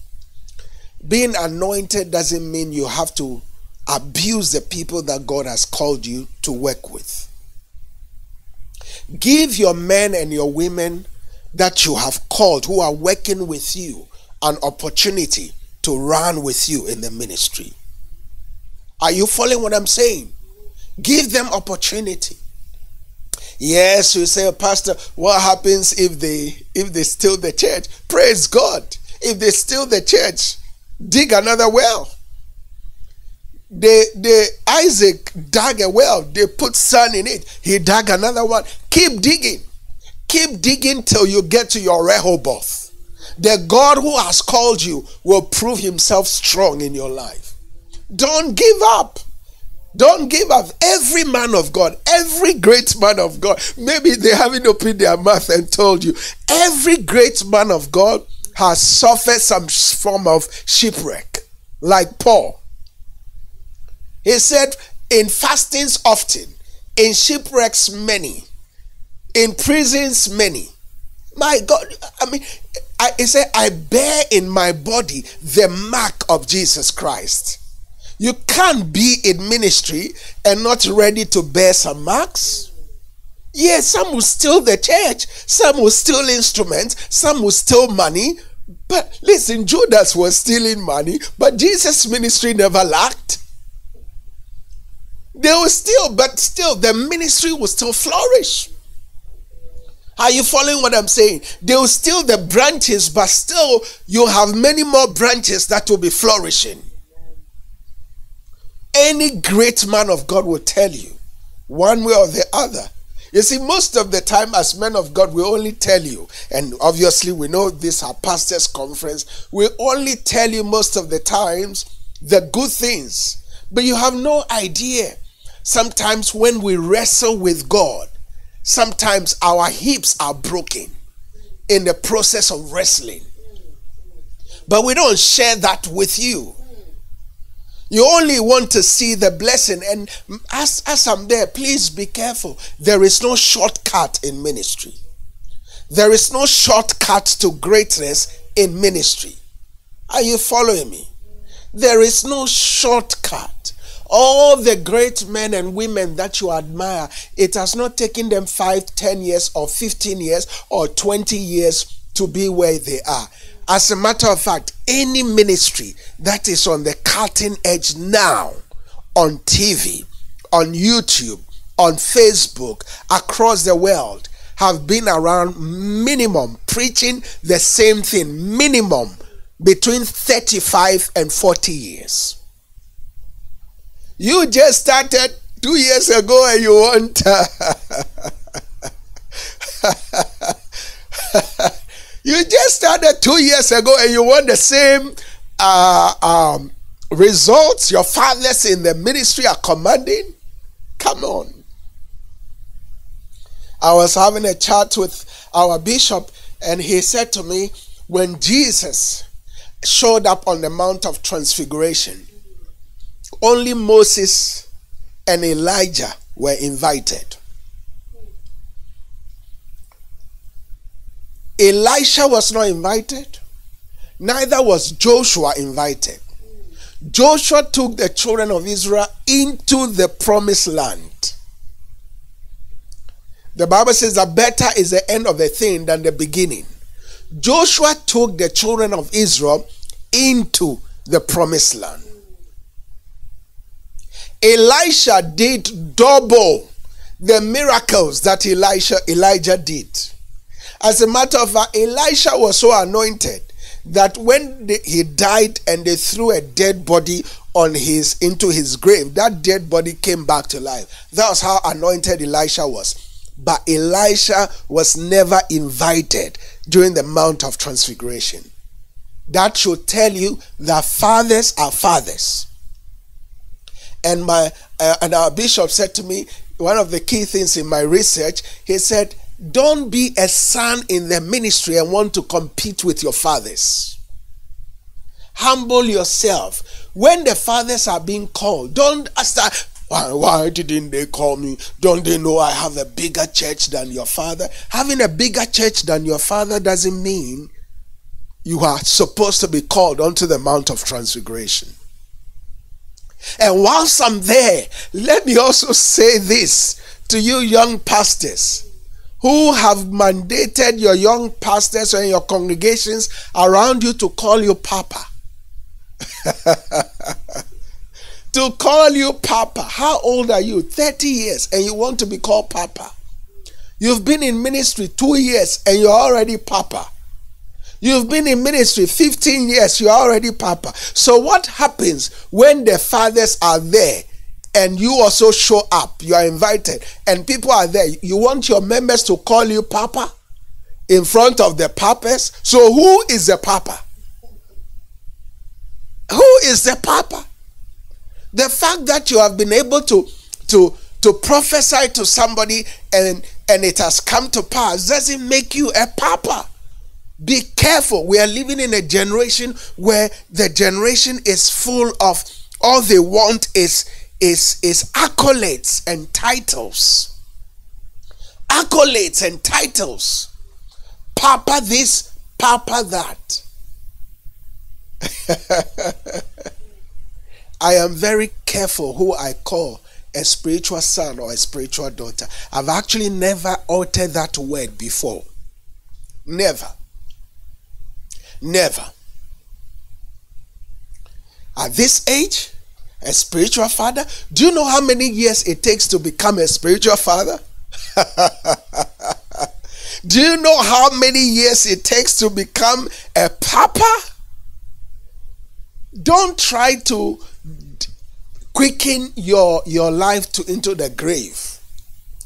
Being anointed doesn't mean you have to abuse the people that God has called you to work with. Give your men and your women that you have called, who are working with you, an opportunity to run with you in the ministry. Are you following what I'm saying? Give them opportunity. Yes, you say, Pastor, what happens if they if they steal the church? Praise God. If they steal the church, dig another well. They, they Isaac dug a well. They put sand in it. He dug another one. Keep digging. Keep digging till you get to your Rehoboth. The God who has called you will prove himself strong in your life. Don't give up. Don't give up. Every man of God, every great man of God, maybe they haven't opened their mouth and told you, every great man of God has suffered some form of shipwreck, like Paul. He said, in fastings often, in shipwrecks many, in prisons many. My God, I mean, I, he said, I bear in my body the mark of Jesus Christ. You can't be in ministry and not ready to bear some marks. Yes, yeah, some will steal the church, some will steal instruments, some will steal money. But listen, Judas was stealing money, but Jesus' ministry never lacked. They will steal, but still the ministry will still flourish. Are you following what I'm saying? They will steal the branches, but still you have many more branches that will be flourishing. Any great man of God will tell you one way or the other. You see, most of the time as men of God, we only tell you, and obviously we know this, our pastors' conference, we only tell you most of the times the good things, but you have no idea. Sometimes when we wrestle with God, sometimes our hips are broken in the process of wrestling. But we don't share that with you. You only want to see the blessing. And as, as I'm there, please be careful. There is no shortcut in ministry. There is no shortcut to greatness in ministry. Are you following me? There is no shortcut. All the great men and women that you admire, it has not taken them five, ten years or fifteen years or twenty years to be where they are. As a matter of fact, any ministry that is on the cutting edge now, on T V, on YouTube, on Facebook, across the world, have been around minimum, preaching the same thing, minimum, between thirty-five and forty years. You just started two years ago and you want uh, you just started two years ago and you want the same uh, um, results your fathers in the ministry are commanding. Come on. I was having a chat with our bishop and he said to me, when Jesus showed up on the Mount of Transfiguration, only Moses and Elijah were invited. Elisha was not invited. Neither was Joshua invited. Joshua took the children of Israel into the promised land. The Bible says that better is the end of a thing than the beginning. Joshua took the children of Israel into the promised land. Elisha did double the miracles that Elisha, Elijah did. As a matter of fact, Elisha was so anointed that when they, he died and they threw a dead body on his, into his grave, that dead body came back to life. That was how anointed Elisha was. But Elisha was never invited during the Mount of Transfiguration. That should tell you that fathers are fathers. And my uh, and our bishop said to me, one of the key things in my research, he said, don't be a son in the ministry and want to compete with your fathers. Humble yourself. When the fathers are being called, don't start, why, why didn't they call me? Don't they know I have a bigger church than your father? Having a bigger church than your father doesn't mean you are supposed to be called onto the Mount of Transfiguration. And whilst I'm there, let me also say this to you young pastors who have mandated your young pastors and your congregations around you to call you Papa. To call you Papa. How old are you? thirty years and you want to be called Papa. You've been in ministry two years and you're already Papa. You've been in ministry fifteen years, you're already Papa. So what happens when the fathers are there and you also show up, you are invited, and people are there? You want your members to call you Papa in front of the papas? So who is the Papa? Who is the Papa? The fact that you have been able to, to, to prophesy to somebody and, and it has come to pass doesn't make you a Papa. Be careful. We are living in a generation where the generation is full of all they want is, is, is accolades and titles. Accolades and titles. Papa this, Papa that. I am very careful who I call a spiritual son or a spiritual daughter. I've actually never uttered that word before. Never. Never. At this age, a spiritual father, do you know how many years it takes to become a spiritual father? Do you know how many years it takes to become a papa? Don't try to quicken your, your life to into the grave.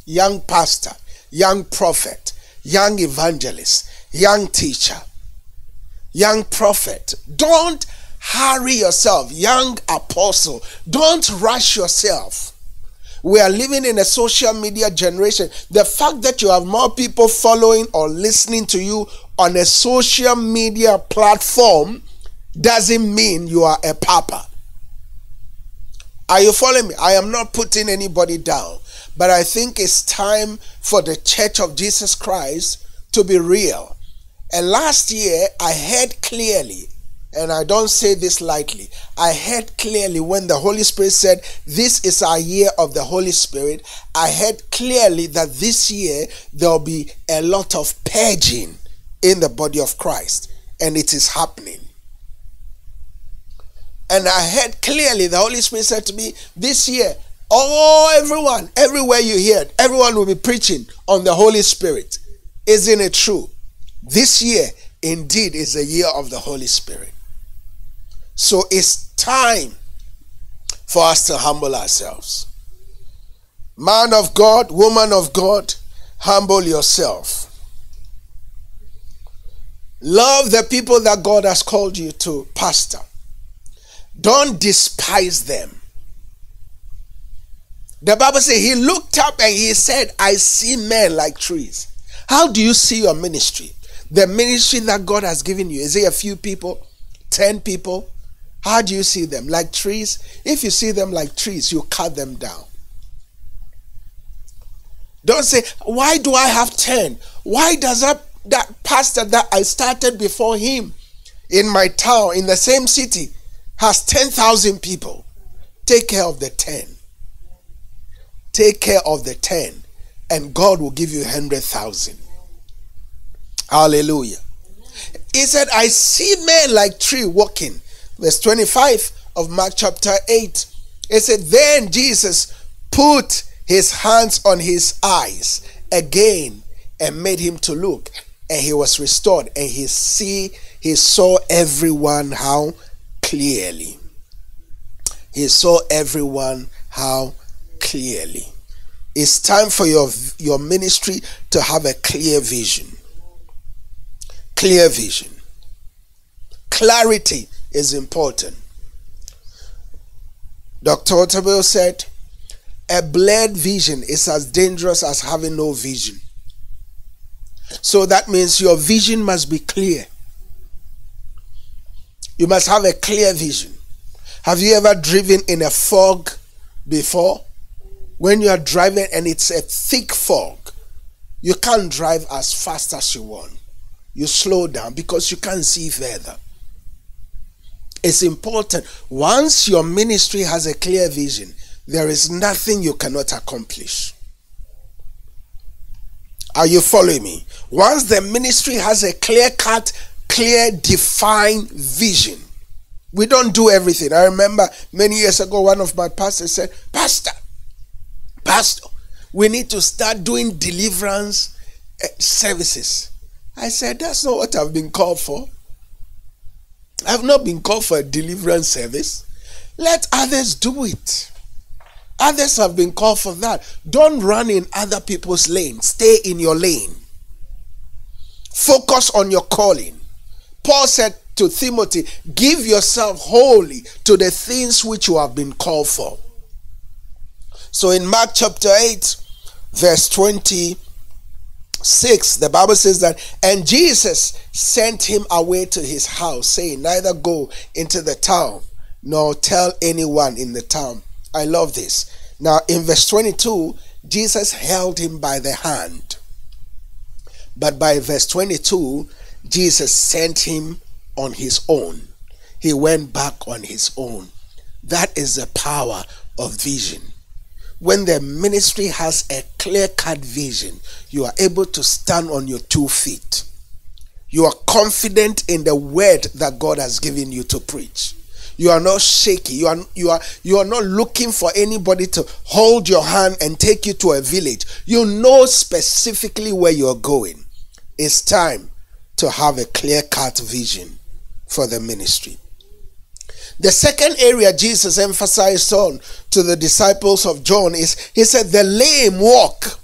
Young pastor, young prophet, young evangelist, young teacher, young prophet. Don't hurry yourself, young apostle. Don't rush yourself. We are living in a social media generation. The fact that you have more people following or listening to you on a social media platform doesn't mean you are a papa. Are you following me? I am not putting anybody down, but I think it's time for the Church of Jesus Christ to be real. And last year, I heard clearly, and I don't say this lightly, I heard clearly when the Holy Spirit said, this is our year of the Holy Spirit. I heard clearly that this year there'll be a lot of purging in the body of Christ. And it is happening. And I heard clearly the Holy Spirit said to me, this year, oh, everyone, everywhere you hear, everyone will be preaching on the Holy Spirit. Isn't it true? This year, indeed, is the year of the Holy Spirit. So it's time for us to humble ourselves. Man of God, woman of God, humble yourself. Love the people that God has called you to pastor. Don't despise them. The Bible says he looked up and he said, I see men like trees. How do you see your ministry? The ministry that God has given you. Is it a few people? Ten people? How do you see them? Like trees? If you see them like trees, you cut them down. Don't say, why do I have ten? Why does that, that pastor that I started before him in my town, in the same city, has ten thousand people? Take care of the ten. Take care of the ten, and God will give you one hundred thousand. Hallelujah. He said, I see men like tree walking. Verse twenty-five of Mark chapter eight. It said, then Jesus put his hands on his eyes again and made him to look. And he was restored. And he see, he saw everyone how clearly. He saw everyone how clearly. It's time for your, your ministry to have a clear vision. Clear vision. Clarity is important. Doctor Otabil said, a blurred vision is as dangerous as having no vision. So that means your vision must be clear. You must have a clear vision. Have you ever driven in a fog before? When you are driving and it's a thick fog, you can't drive as fast as you want. You slow down because you can't see further. It's important. Once your ministry has a clear vision, there is nothing you cannot accomplish. Are you following me? Once the ministry has a clear-cut, clear, defined vision, we don't do everything. I remember many years ago, one of my pastors said, Pastor, Pastor, we need to start doing deliverance services. I said, that's not what I've been called for. I've not been called for a deliverance service. Let others do it. Others have been called for that. Don't run in other people's lane. Stay in your lane. Focus on your calling. Paul said to Timothy, give yourself wholly to the things which you have been called for. So in Mark chapter eight, verse twenty. Six, the Bible says that, and Jesus sent him away to his house, saying, neither go into the town, nor tell anyone in the town. I love this. Now, in verse twenty-two, Jesus held him by the hand. But by verse twenty-two, Jesus sent him on his own. He went back on his own. That is the power of vision. When the ministry has a clear-cut vision, you are able to stand on your two feet. You are confident in the word that God has given you to preach. You are not shaky. You are, you are, you are not looking for anybody to hold your hand and take you to a village. You know specifically where you are going. It's time to have a clear-cut vision for the ministry. The second area Jesus emphasized on to the disciples of John is, he said, the lame walk.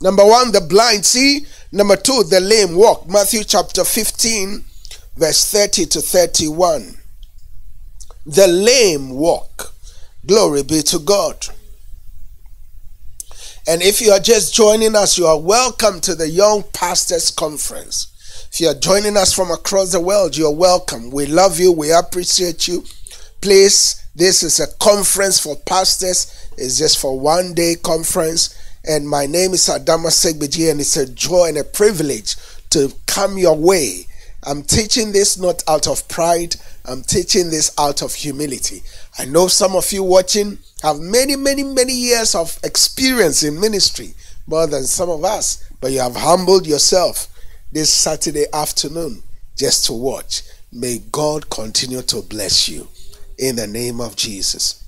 Number one, the blind see. Number two, the lame walk. Matthew chapter fifteen, verse thirty to thirty-one. The lame walk. Glory be to God. And if you are just joining us, you are welcome to the Young Pastors Conference. If you are joining us from across the world, you are welcome. We love you. We appreciate you. Please, this is a conference for pastors. It's just for one day conference. And my name is Adama Segbedji, and it's a joy and a privilege to come your way. I'm teaching this not out of pride. I'm teaching this out of humility. I know some of you watching have many, many, many years of experience in ministry, more than some of us, but you have humbled yourself this Saturday afternoon just to watch. May God continue to bless you in the name of Jesus.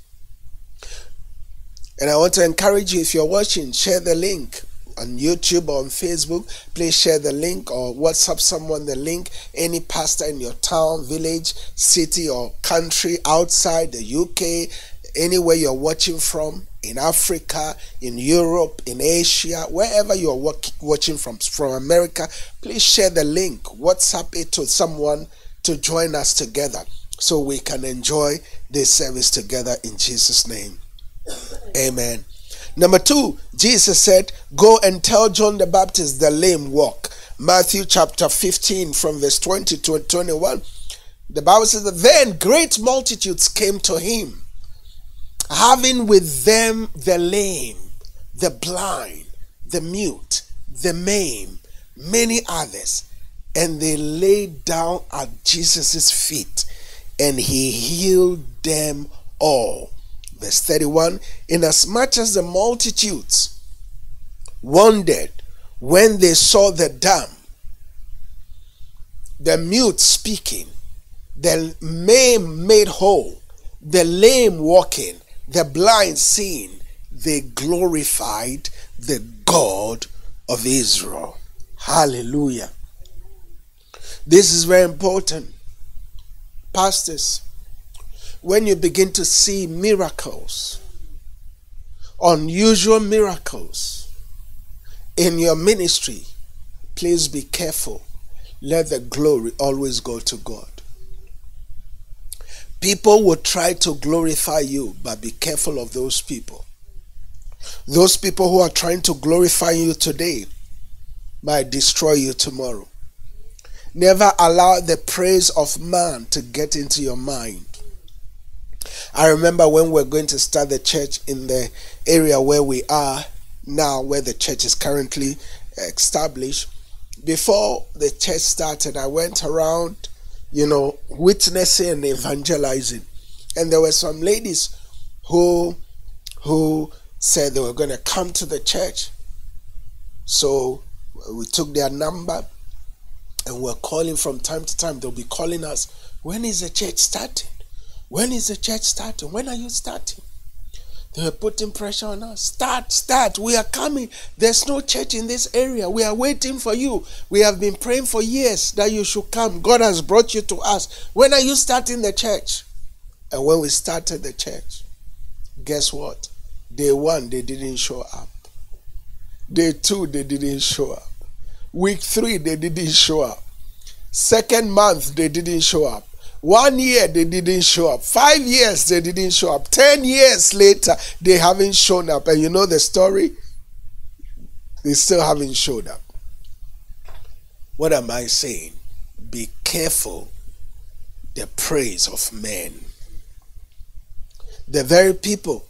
And I want to encourage you, if you're watching, share the link on YouTube or on Facebook. Please share the link or WhatsApp someone the link. Any pastor in your town, village, city or country outside the U K, anywhere you're watching from, in Africa, in Europe, in Asia, wherever you're watching from, from America, please share the link. WhatsApp it to someone to join us together so we can enjoy this service together in Jesus' name. Amen. Number two, Jesus said, go and tell John the Baptist, the lame walk. Matthew chapter fifteen from verse twenty to twenty-one. The Bible says that then great multitudes came to him, having with them the lame, the blind, the mute, the maimed, many others. And they laid down at Jesus' feet, and he healed them all. Verse thirty-one, inasmuch as the multitudes wondered when they saw the dumb, the mute speaking, the maimed made whole, the lame walking, the blind seeing, they glorified the God of Israel. Hallelujah. This is very important. Pastors, when you begin to see miracles, unusual miracles in your ministry, please be careful. Let the glory always go to God. People will try to glorify you, but be careful of those people. Those people who are trying to glorify you today might destroy you tomorrow. Never allow the praise of man to get into your mind. I remember when we were going to start the church in the area where we are now, where the church is currently established. Before the church started, I went around, you know, witnessing and evangelizing. And there were some ladies who, who said they were going to come to the church. So we took their number and we're calling from time to time. They'll be calling us, when is the church starting? When is the church starting? When are you starting? They were putting pressure on us. Start, start. We are coming. There's no church in this area. We are waiting for you. We have been praying for years that you should come. God has brought you to us. When are you starting the church? And when we started the church, guess what? Day one, they didn't show up. Day two, they didn't show up. Week three, they didn't show up. Second month, they didn't show up. One year, they didn't show up. Five years, they didn't show up. Ten years later, they haven't shown up. And you know the story? They still haven't showed up. What am I saying? Be careful the praise of men. The very people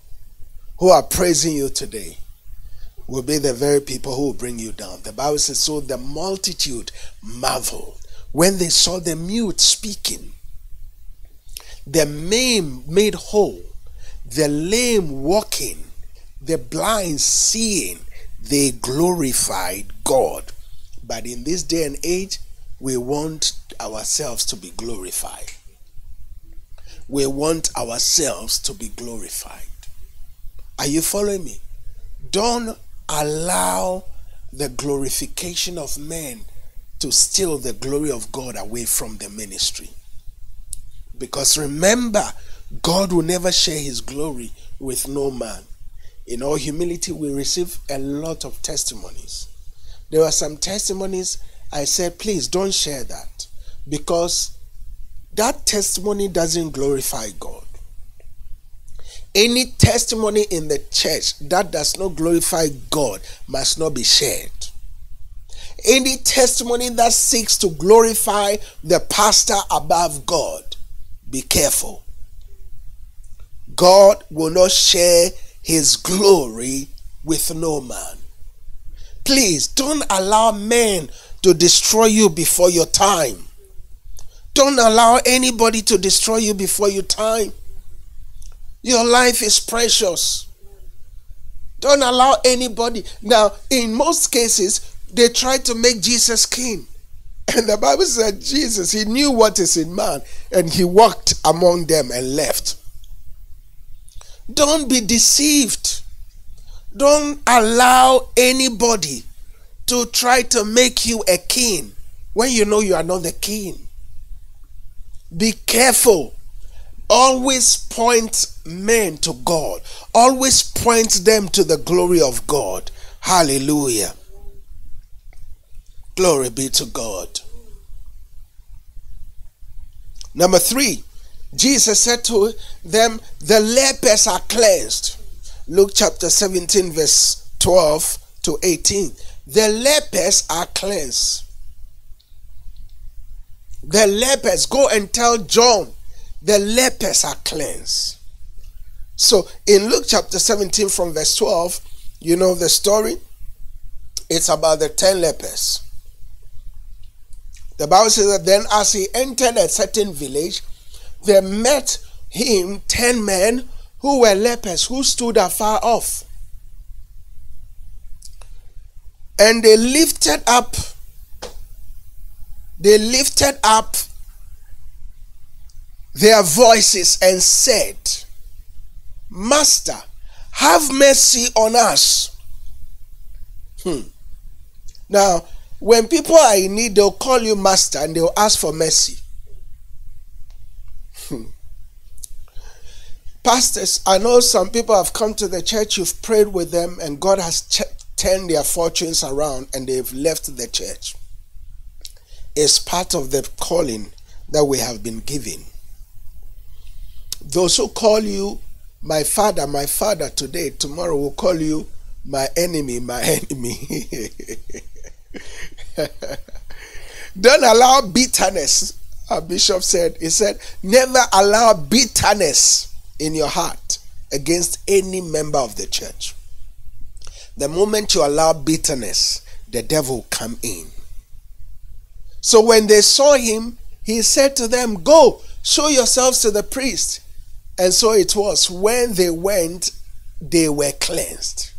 who are praising you today will be the very people who will bring you down. The Bible says, so the multitude marveled when they saw the mute speaking, the maimed made whole, the lame walking, the blind seeing, they glorified God. But in this day and age, we want ourselves to be glorified. We want ourselves to be glorified. Are you following me? Don't allow the glorification of men to steal the glory of God away from the ministry. Because remember, God will never share his glory with no man. In all humility, we receive a lot of testimonies. There are some testimonies I said, please don't share that, because that testimony doesn't glorify God. Any testimony in the church that does not glorify God must not be shared. Any testimony that seeks to glorify the pastor above God, be careful. God will not share his glory with no man. Please don't allow men to destroy you before your time. Don't allow anybody to destroy you before your time. Your life is precious. Don't allow anybody. Now, in most cases, they try to make Jesus king. And the Bible said Jesus, he knew what is in man, and he walked among them and left. Don't be deceived. Don't allow anybody to try to make you a king when you know you are not the king. Be careful. Always point men to God. Always point them to the glory of God. Hallelujah. Glory be to God. Number three, Jesus said to them, the lepers are cleansed. Luke chapter seventeen verse twelve to eighteen. The lepers are cleansed. The lepers, go and tell John, the lepers are cleansed. So in Luke chapter seventeen from verse twelve, you know the story. It's about the ten lepers. The Bible says that then as he entered a certain village, there met him ten men who were lepers, who stood afar off. And they lifted up, they lifted up their voices and said, Master, have mercy on us. Hmm. Now, when people are in need, they'll call you master and they'll ask for mercy. Hmm. Pastors, I know some people have come to the church, you've prayed with them, and God has turned their fortunes around and they've left the church. It's part of the calling that we have been given. Those who call you my father, my father today, tomorrow will call you my enemy, my enemy. Don't allow bitterness. Our bishop said, he said, never allow bitterness in your heart against any member of the church. The moment you allow bitterness, the devil will come in. So when they saw him, he said to them, go, show yourselves to the priest. And so it was, when they went, they were cleansed.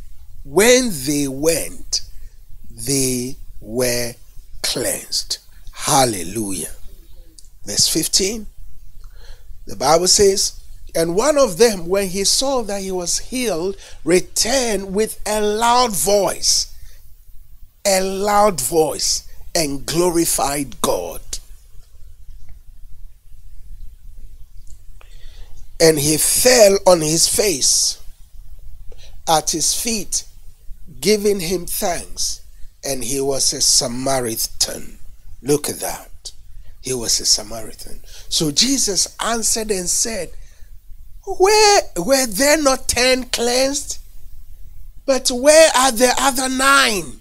When they went, they were cleansed. Hallelujah. Verse fifteen, the Bible says, and one of them, when he saw that he was healed, returned with a loud voice, a loud voice, and glorified God. And he fell on his face at his feet, giving him thanks. And he was a Samaritan. Look at that. He was a Samaritan. So Jesus answered and said, where were there not ten cleansed? But where are the other nine?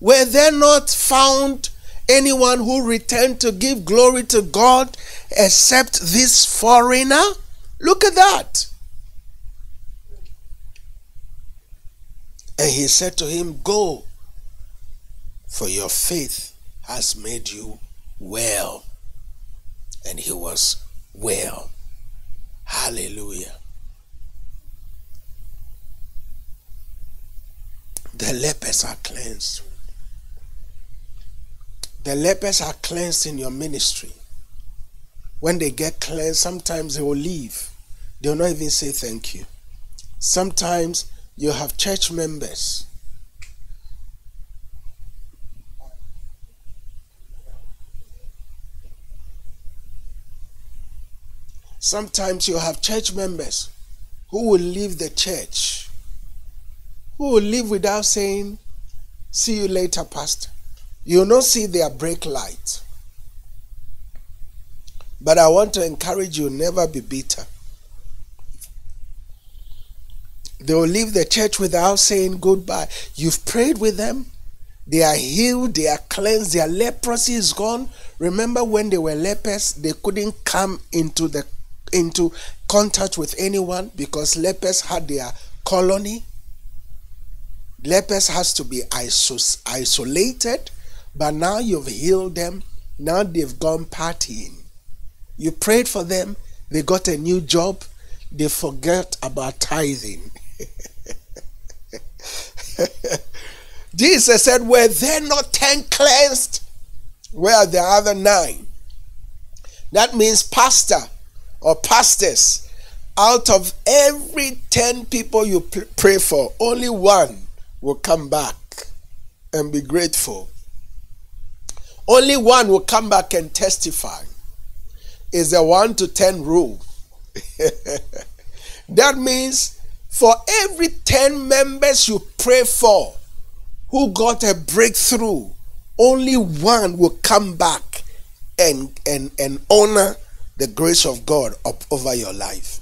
Were there not found anyone who returned to give glory to God except this foreigner? Look at that. And he said to him, go, for your faith has made you well. And he was well. Hallelujah. The lepers are cleansed. The lepers are cleansed in your ministry. When they get cleansed, sometimes they will leave. They will not even say thank you. Sometimes you have church members. Sometimes you have church members who will leave the church, who will leave without saying, see you later, Pastor. You will not see their brake light. But I want to encourage you, never be bitter. They will leave the church without saying goodbye. You've prayed with them. They are healed, they are cleansed, their leprosy is gone. Remember when they were lepers, they couldn't come into the into contact with anyone because lepers had their colony. Lepers has to be isos, isolated, but now you've healed them. Now they've gone partying. You prayed for them. They got a new job. They forgot about tithing. Jesus said, were there not ten cleansed? Where are the other nine? That means pastor or pastors, out of every ten people you pray for, only one will come back and be grateful. Only one will come back and testify. It's the one to ten rule. That means for every ten members you pray for who got a breakthrough, only one will come back and, and, and honor the grace of God up over your life.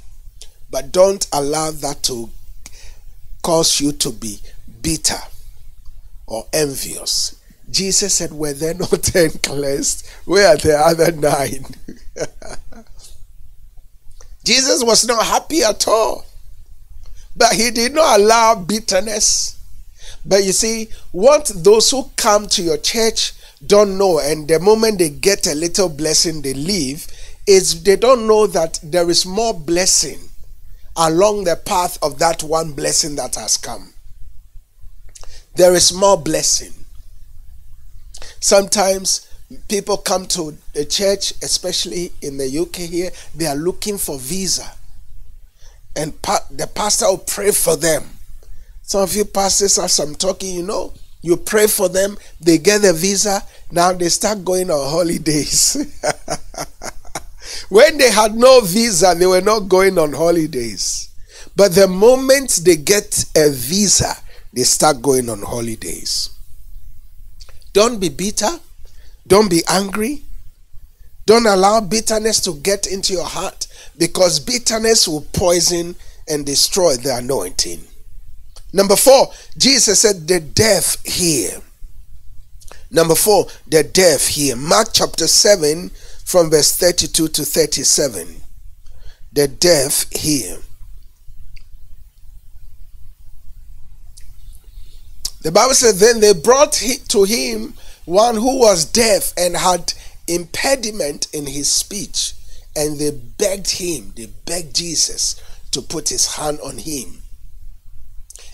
But don't allow that to cause you to be bitter or envious. Jesus said, were there not ten cleansed? Where are the other nine? Jesus was not happy at all. But he did not allow bitterness. But you see, what those who come to your church don't know, and the moment they get a little blessing, they leave, is they don't know that there is more blessing along the path of that one blessing that has come. There is more blessing. Sometimes people come to the church, especially in the U K here, they are looking for visa. And pa- the pastor will pray for them. Some of you pastors, as I'm talking, you know, you pray for them, they get the visa, now they start going on holidays. When they had no visa, they were not going on holidays. But the moment they get a visa, they start going on holidays. Don't be bitter. Don't be angry. Don't allow bitterness to get into your heart, because bitterness will poison and destroy the anointing. Number four, Jesus said, the deaf hear. Number four, the deaf hear. Mark chapter seven from verse thirty-two to thirty-seven. The deaf hear. The Bible says, then they brought to him one who was deaf and had impediment in his speech. And they begged him, they begged Jesus to put his hand on him.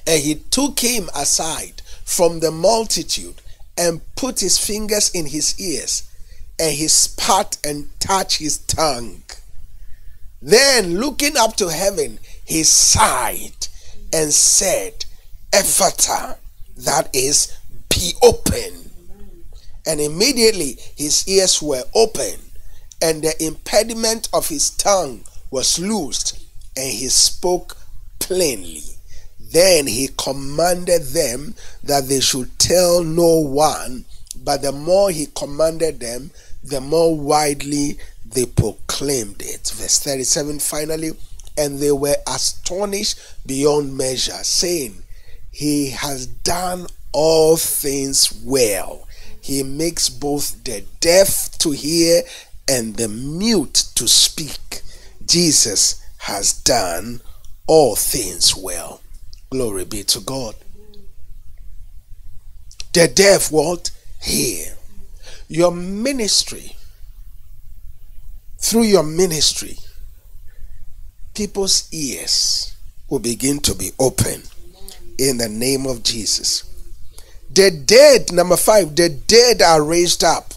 And he took him aside from the multitude and put his fingers in his ears, and he spat and touched his tongue. Then, looking up to heaven, he sighed and said, Ephata, that is, be open. And immediately his ears were open, and the impediment of his tongue was loosed, and he spoke plainly. Then he commanded them that they should tell no one, but the more he commanded them, the more widely they proclaimed it. Verse thirty-seven, finally, and they were astonished beyond measure, saying, he has done all things well. He makes both the deaf to hear and the mute to speak. Jesus has done all things well. Glory be to God. The deaf what? Hear. Your ministry through your ministry, people's ears will begin to be open in the name of Jesus. The dead, number five, the dead are raised up.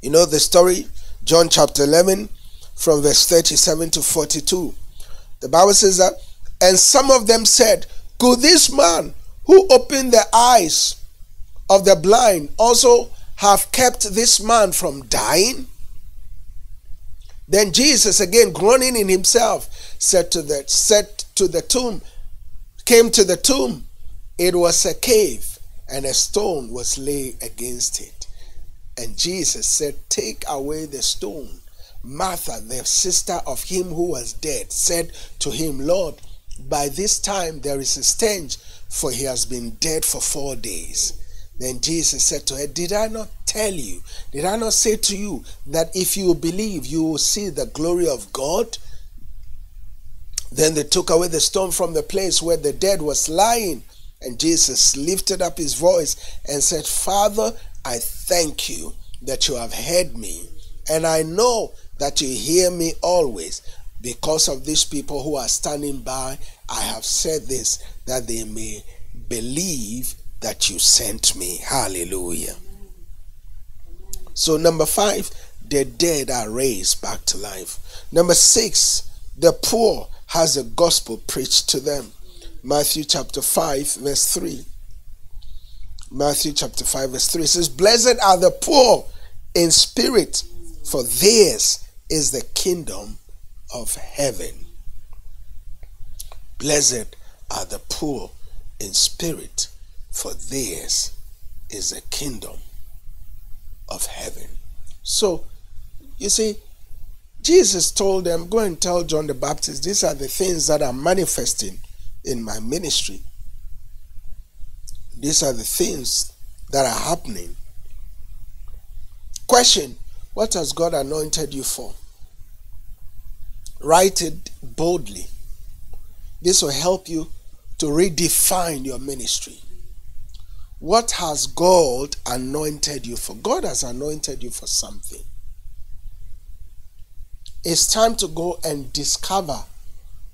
You know the story, John chapter eleven, from verse thirty-seven to forty-two. The Bible says that, and some of them said, could this man who opened the eyes of the blind also have kept this man from dying? Then Jesus, again groaning in himself, said to the said to the tomb, came to the tomb. It was a cave, and a stone was laid against it. And Jesus said, take away the stone. Martha, the sister of him who was dead, said to him, Lord, by this time there is a stench, for he has been dead for four days. Then Jesus said to her, did I not tell you, did I not say to you that if you believe, you will see the glory of God? Then they took away the stone from the place where the dead was lying. And Jesus lifted up his voice and said, Father, I thank you that you have heard me, and I know that you hear me always. Because of these people who are standing by, I have said this, that they may believe that you sent me. Hallelujah. So number five, the dead are raised back to life. Number six, the poor has the gospel preached to them. Matthew chapter five verse three. Matthew chapter five verse three says, blessed are the poor in spirit, for theirs is the kingdom of heaven. Blessed are the poor in spirit, for theirs is the kingdom of heaven. So you see, Jesus told them, go and tell John the Baptist, these are the things that are manifesting in my ministry. These are the things that are happening. Question: what has God anointed you for? Write it boldly. This will help you to redefine your ministry. What has God anointed you for? God has anointed you for something. It's time to go and discover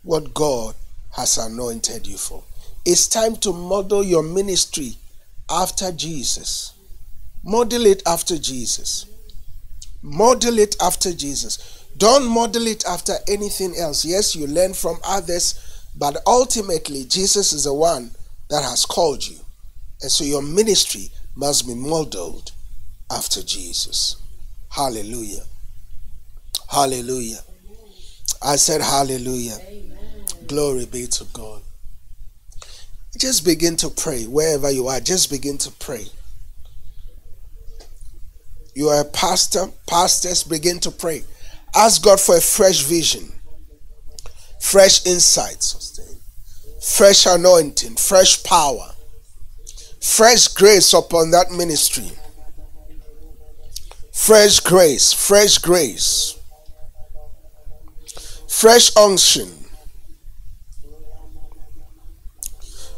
what God has anointed you for. It's time to model your ministry after Jesus. Model it after Jesus. Model it after Jesus. Don't model it after anything else. Yes, you learn from others, but ultimately Jesus is the one that has called you. And so your ministry must be modeled after Jesus. Hallelujah. Hallelujah. I said hallelujah. Amen. Glory be to God. Just begin to pray. Wherever you are, just begin to pray. You are a pastor. Pastors, begin to pray. Ask God for a fresh vision, fresh insights, fresh anointing, fresh power, fresh grace upon that ministry. Fresh grace, fresh grace, fresh unction,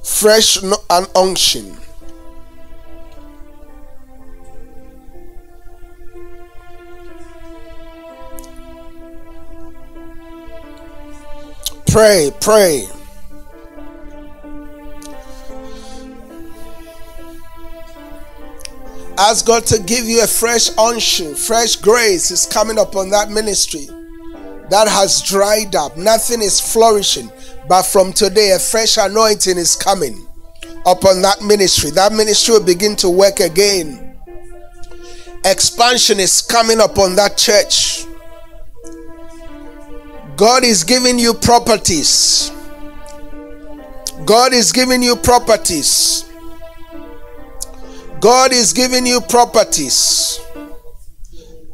fresh and unction. Pray, pray. Ask God to give you a fresh unction. Fresh grace is coming upon that ministry that has dried up. Nothing is flourishing. But from today, a fresh anointing is coming upon that ministry. That ministry will begin to work again. Expansion is coming upon that church. God is giving you properties. God is giving you properties. God is giving you properties.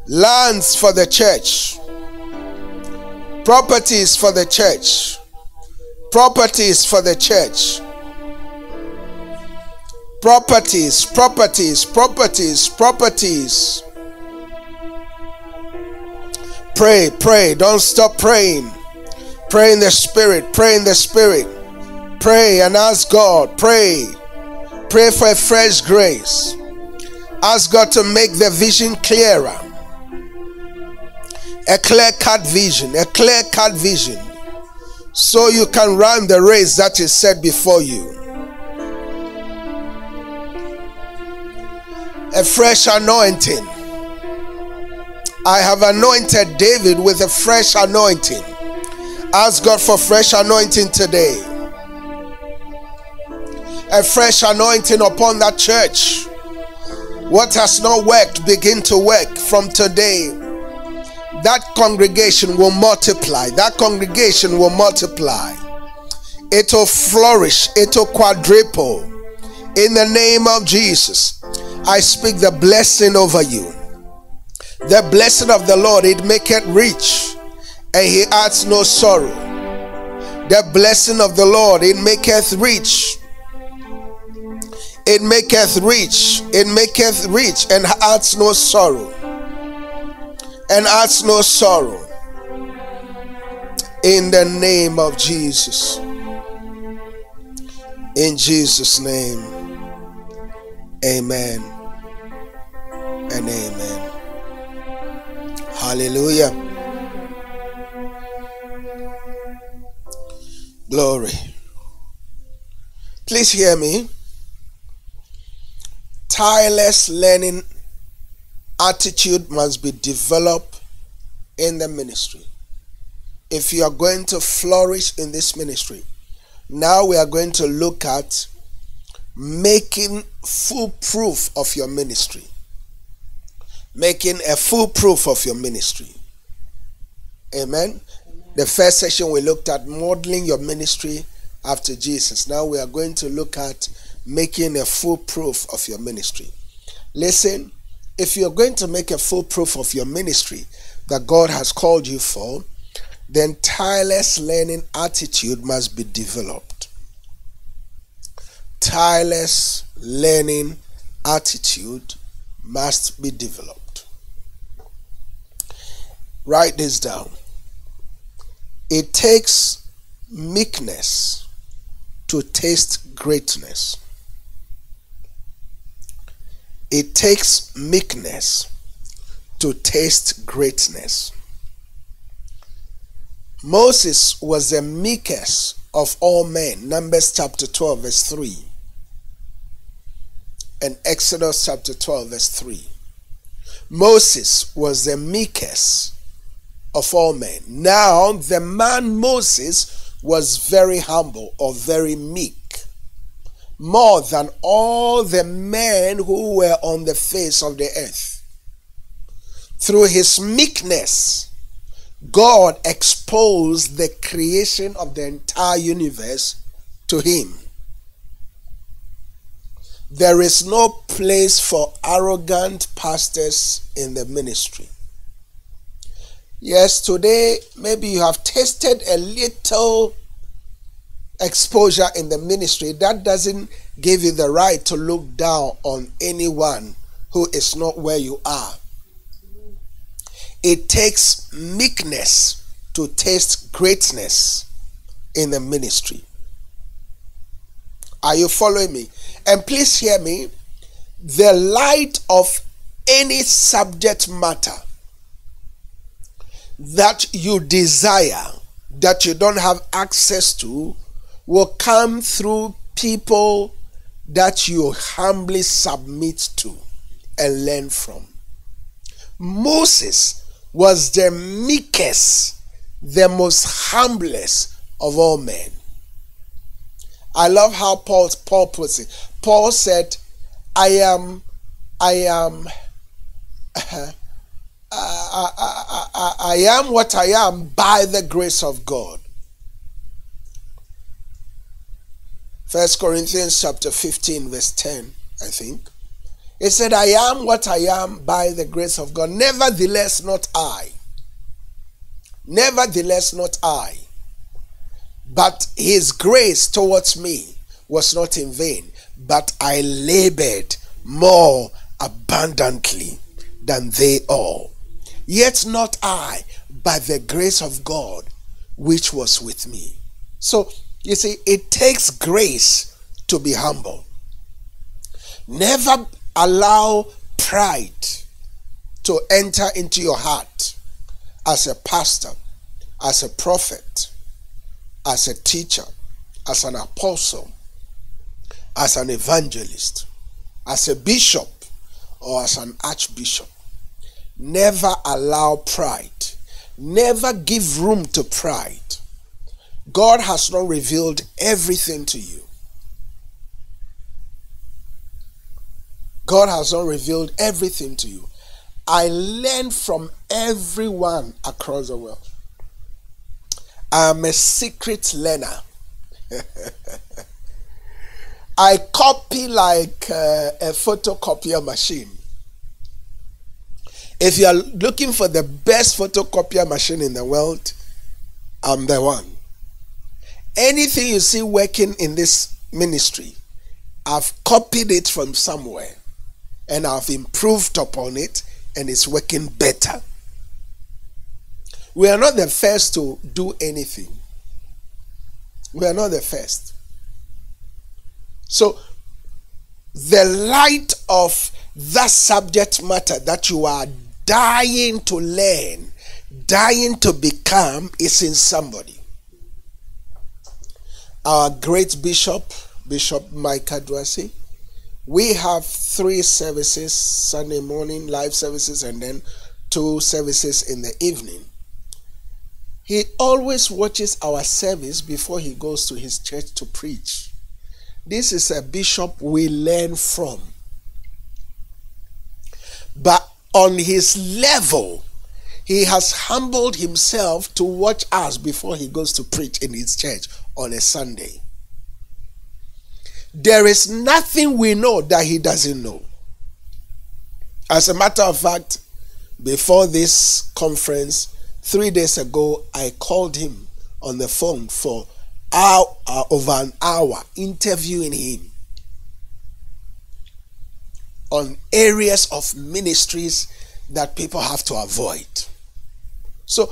Lands for the church. Properties for the church. Properties for the church. Properties, properties, properties, properties. Pray, pray. Don't stop praying. Pray in the Spirit. Pray in the Spirit. Pray and ask God. Pray. Pray for a fresh grace. Ask God to make the vision clearer. A clear-cut vision, a clear-cut vision, so you can run the race that is set before you. A fresh anointing. I have anointed David with a fresh anointing. Ask God for fresh anointing today. A fresh anointing upon that church. What has not worked, begin to work from today. That congregation will multiply. That congregation will multiply. It will flourish. It will quadruple. In the name of Jesus, I speak the blessing over you. The blessing of the Lord, it maketh rich, and he adds no sorrow. The blessing of the Lord, it maketh rich. It maketh rich. It maketh rich, and adds no sorrow. And adds no sorrow. In the name of Jesus. In Jesus' name. Amen. And amen. Hallelujah. Glory. Please hear me. Tireless learning attitude must be developed in the ministry. If you are going to flourish in this ministry, now we are going to look at making foolproof of your ministry. Making a foolproof of your ministry. Amen. Amen. The first session we looked at modeling your ministry after Jesus. Now we are going to look at making a foolproof of your ministry. Listen. If you're going to make a full proof of your ministry that God has called you for, then tireless learning attitude must be developed. Tireless learning attitude must be developed. Write this down. It takes meekness to taste greatness. It takes meekness to taste greatness. Moses was the meekest of all men. Numbers chapter twelve verse three. And Exodus chapter twelve verse three. Moses was the meekest of all men. Now the man Moses was very humble or very meek. More than all the men who were on the face of the earth. Through his meekness, God exposed the creation of the entire universe to him. There is no place for arrogant pastors in the ministry. Yes, today maybe you have tasted a little exposure in the ministry. That doesn't give you the right to look down on anyone who is not where you are. It takes meekness to taste greatness in the ministry. Are you following me? And please hear me. The light of any subject matter that you desire, that you don't have access to, will come through people that you humbly submit to and learn from. Moses was the meekest, the most humblest of all men. I love how Paul, Paul puts it. Paul said, I am, I am, uh, I, I, I, I am what I am by the grace of God. First Corinthians chapter fifteen verse ten, I think. It said, I am what I am by the grace of God. Nevertheless, not I. Nevertheless, not I. But his grace towards me was not in vain. But I labored more abundantly than they all. Yet not I, but the grace of God which was with me. So, you see, it takes grace to be humble. Never allow pride to enter into your heart. as a pastor, as a prophet, as a teacher, as an apostle, as an evangelist, as a bishop, or as an archbishop. Never allow pride. Never give room to pride. God has not revealed everything to you. God has not revealed everything to you. I learn from everyone across the world. I'm a secret learner. I copy like uh, a photocopier machine. If you are looking for the best photocopier machine in the world, I'm the one. Anything you see working in this ministry, I've copied it from somewhere, and I've improved upon it, and it's working better. We are not the first to do anything. We are not the first. So, the light of that subject matter that you are dying to learn, dying to become, is in somebody. Our great bishop, Bishop Mike Adwasi, we have three services, Sunday morning, live services, and then two services in the evening. He always watches our service before he goes to his church to preach. This is a bishop we learn from. But on his level, he has humbled himself to watch us before he goes to preach in his church on a Sunday. There is nothing we know that he doesn't know. As a matter of fact, before this conference, three days ago, I called him on the phone for hour, uh, over an hour, interviewing him on areas of ministries that people have to avoid. So,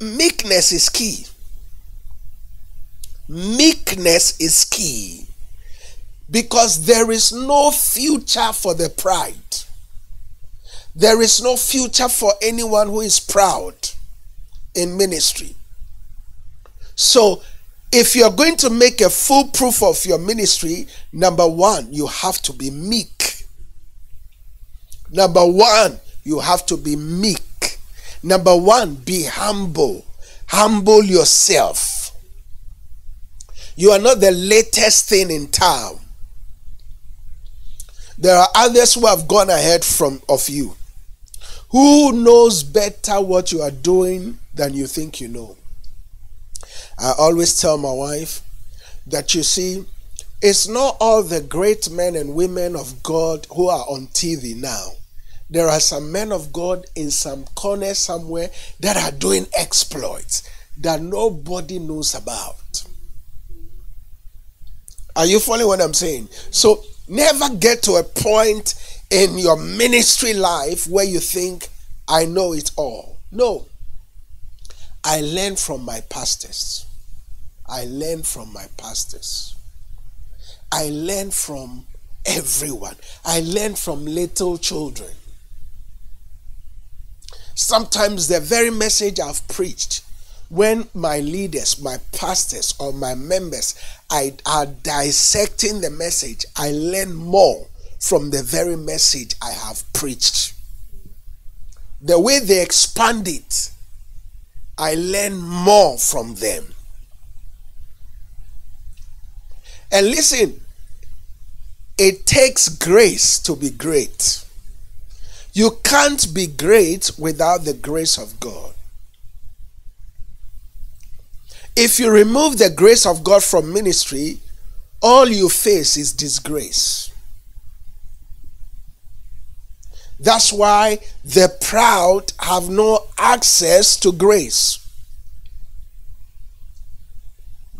meekness is key. Meekness is key. Because there is no future for the pride. There is no future for anyone who is proud in ministry. So, if you're going to make a foolproof of your ministry, number one, you have to be meek. Number one, you have to be meek. Number one, be humble. Humble yourself. You are not the latest thing in town. There are others who have gone ahead from of you. Who knows better what you are doing than you think you know? I always tell my wife that, you see, it's not all the great men and women of God who are on T V now. There are some men of God in some corner somewhere that are doing exploits that nobody knows about. Are you following what I'm saying? So never get to a point in your ministry life where you think, I know it all. No. I learned from my pastors. I learned from my pastors. I learned from everyone. I learned from little children. Sometimes the very message I've preached, when my leaders, my pastors, or my members I, are dissecting the message, I learn more from the very message I have preached. The way they expand it, I learn more from them. And listen, it takes grace to be great. You can't be great without the grace of God. If you remove the grace of God from ministry, all you face is disgrace. That's why the proud have no access to grace.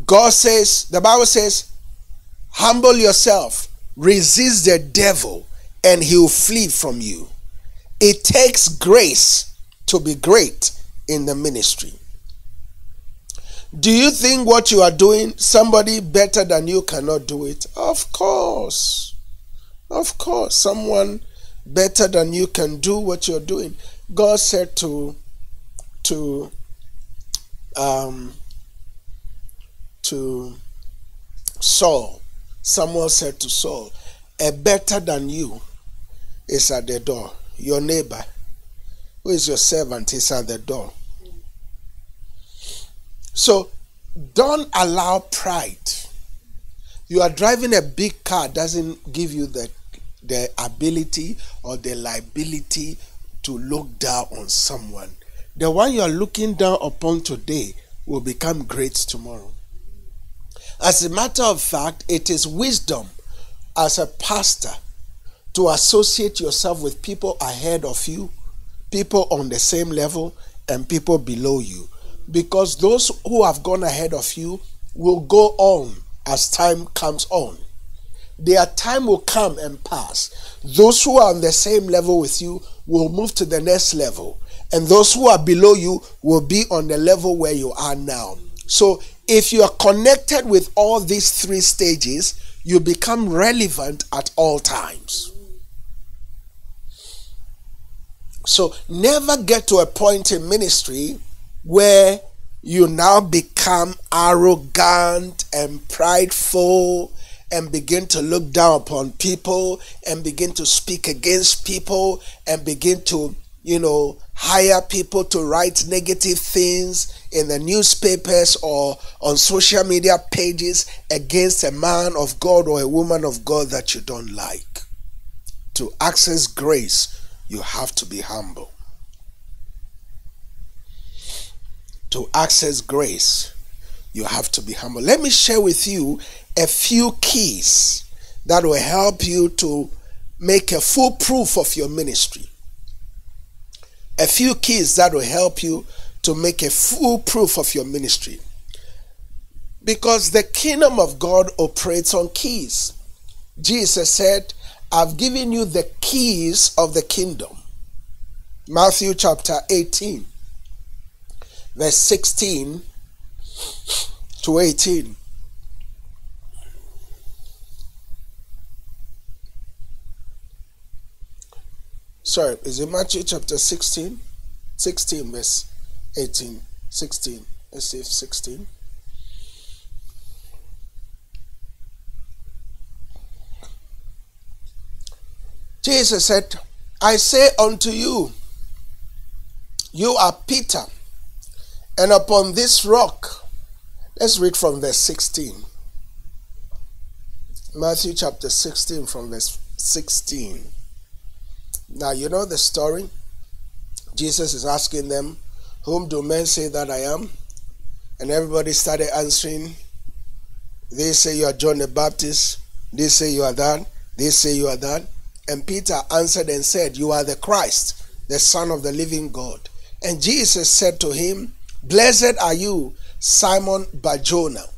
God says, the Bible says, humble yourself, resist the devil, and he'll flee from you. It takes grace to be great in the ministry. Do you think what you are doing, somebody better than you cannot do it? Of course. Of course. Someone better than you can do what you're doing. God said to to um, to Saul. Someone said to Saul, "A better than you is at the door. Your neighbor, who is your servant, is at the door." So don't allow pride. You are driving a big car, doesn't give you the the ability or the liability to look down on someone. The one you are looking down upon today will become great tomorrow. As a matter of fact, it is wisdom as a pastor to associate yourself with people ahead of you, people on the same level, and people below you. Because those who have gone ahead of you will go on as time comes on. Their time will come and pass. Those who are on the same level with you will move to the next level. And those who are below you will be on the level where you are now. So if you are connected with all these three stages, you become relevant at all times. So never get to a point in ministry where you now become arrogant and prideful and begin to look down upon people and begin to speak against people and begin to, you know, hire people to write negative things in the newspapers or on social media pages against a man of God or a woman of God that you don't like. To access grace, you have to be humble. To access grace, you have to be humble. Let me share with you a few keys that will help you to make a foolproof of your ministry. A few keys that will help you to make a foolproof of your ministry. Because the kingdom of God operates on keys. Jesus said, "I've given you the keys of the kingdom." Matthew chapter eighteen, verse sixteen to eighteen. Sorry, is it Matthew chapter sixteen? sixteen, verse eighteen. sixteen. Let's see if sixteen. Jesus said, "I say unto you, you are Peter, and upon this rock." Let's read from verse sixteen. Matthew chapter sixteen, from verse sixteen. Now, you know the story. Jesus is asking them, "Whom do men say that I am?" And everybody started answering. They say you are John the Baptist. They say you are that. They say you are that. And Peter answered and said, "You are the Christ, the Son of the living God." And Jesus said to him, "Blessed are you, Simon Bar-Jonah,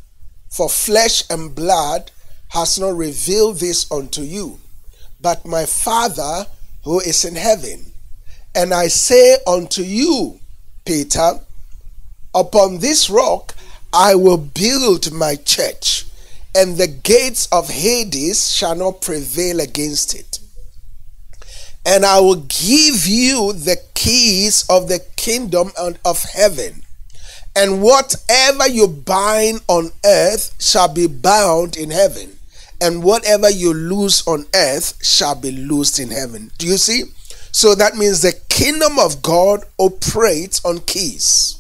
for flesh and blood has not revealed this unto you, but my Father who is in heaven. And I say unto you, Peter, upon this rock I will build my church, and the gates of Hades shall not prevail against it. And I will give you the keys of the kingdom of heaven, and whatever you bind on earth shall be bound in heaven, and whatever you loose on earth shall be loosed in heaven." Do you see? So that means the kingdom of God operates on keys.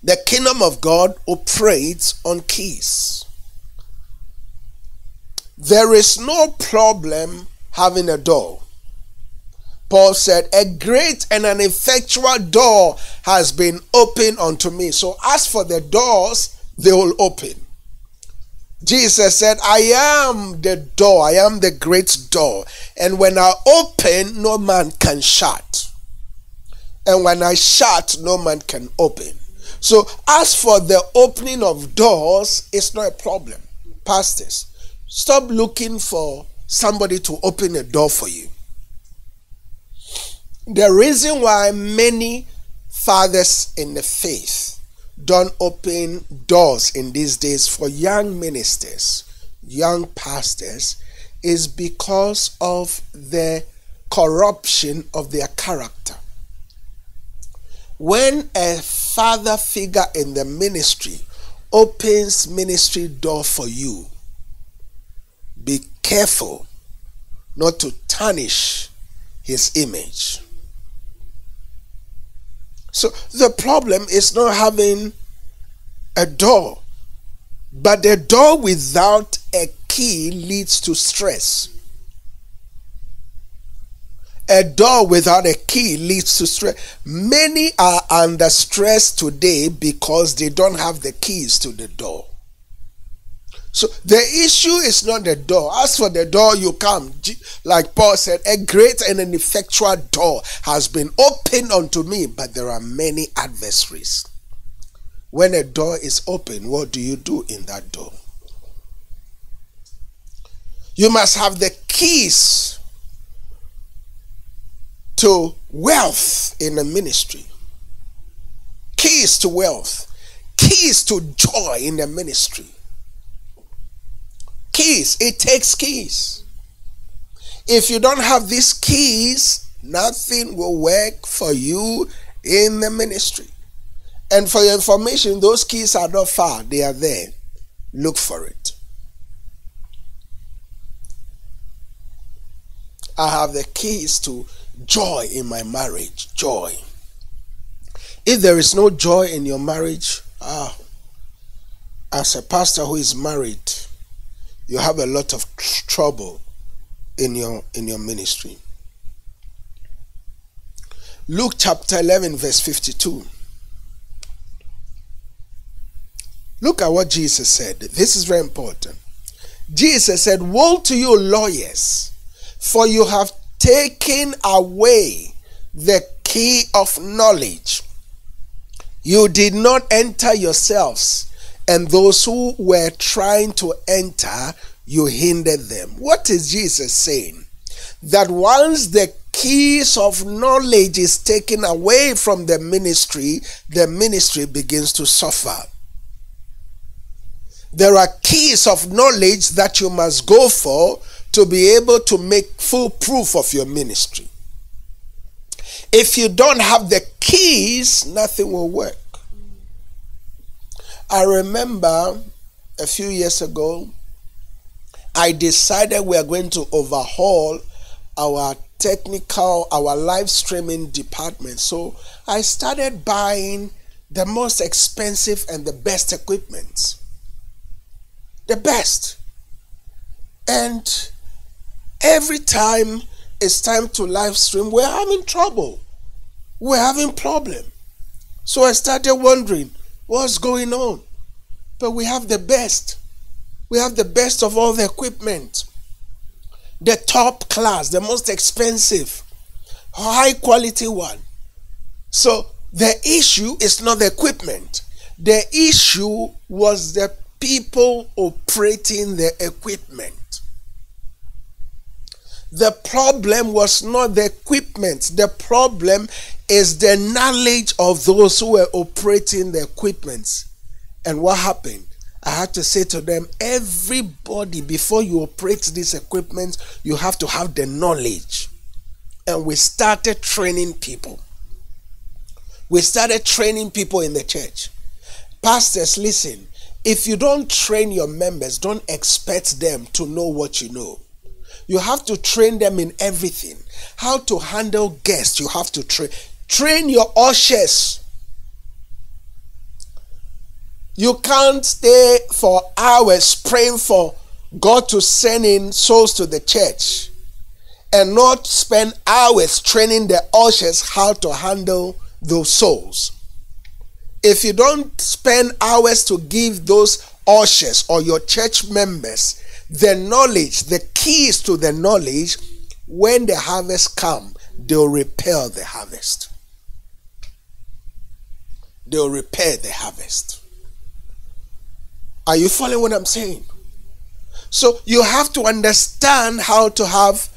The kingdom of God operates on keys. There is no problem having a door. Paul said, "A great and an effectual door has been opened unto me." So as for the doors, they will open. Jesus said, "I am the door. I am the great door. And when I open, no man can shut. And when I shut, no man can open." So as for the opening of doors, it's not a problem. Pastors, stop looking for somebody to open a door for you. The reason why many fathers in the faith don't open doors in these days for young ministers, young pastors, is because of the corruption of their character. When a father figure in the ministry opens ministry door for you, be careful not to tarnish his image. So the problem is not having a door, but a door without a key leads to stress. A door without a key leads to stress. Many are under stress today because they don't have the keys to the door. So the issue is not the door. As for the door, you come. Like Paul said, a great and an effectual door has been opened unto me, but there are many adversaries. When a door is open, what do you do in that door? You must have the keys to wealth in the ministry. Keys to wealth. Keys to joy in the ministry. Keys. It takes keys. If you don't have these keys, nothing will work for you in the ministry. And for your information, those keys are not far. They are there. Look for it. I have the keys to joy in my marriage. Joy. If there is no joy in your marriage, ah, as a pastor who is married, you have a lot of tr- trouble in your in your ministry. Luke chapter eleven verse fifty-two. Look at what Jesus said. This is very important. Jesus said, "Woe to you, lawyers, for you have taken away the key of knowledge. You did not enter yourselves, and those who were trying to enter, you hindered them." What is Jesus saying? That once the keys of knowledge is taken away from the ministry, the ministry begins to suffer. There are keys of knowledge that you must go for to be able to make full proof of your ministry. If you don't have the keys, nothing will work. I remember a few years ago, I decided we are going to overhaul our technical, our live streaming department. So I started buying the most expensive and the best equipment. The best. And every time it's time to live stream, we're having trouble. We're having problem. So I started wondering, what's going on? But we have the best. We have the best of all the equipment. The top class, the most expensive, high quality one. So the issue is not the equipment. The issue was the people operating the equipment. The problem was not the equipment. The problem is the knowledge of those who were operating the equipment. And what happened? I had to say to them, everybody, before you operate this equipment, you have to have the knowledge. And we started training people. We started training people in the church. Pastors, listen, if you don't train your members, don't expect them to know what you know. You have to train them in everything. How to handle guests, you have to train. Train your ushers. You can't stay for hours praying for God to send in souls to the church and not spend hours training the ushers how to handle those souls. If you don't spend hours to give those ushers or your church members the knowledge, the keys to the knowledge, when the harvest come, they'll repair the harvest. They'll repair the harvest. Are you following what I'm saying? So you have to understand how to have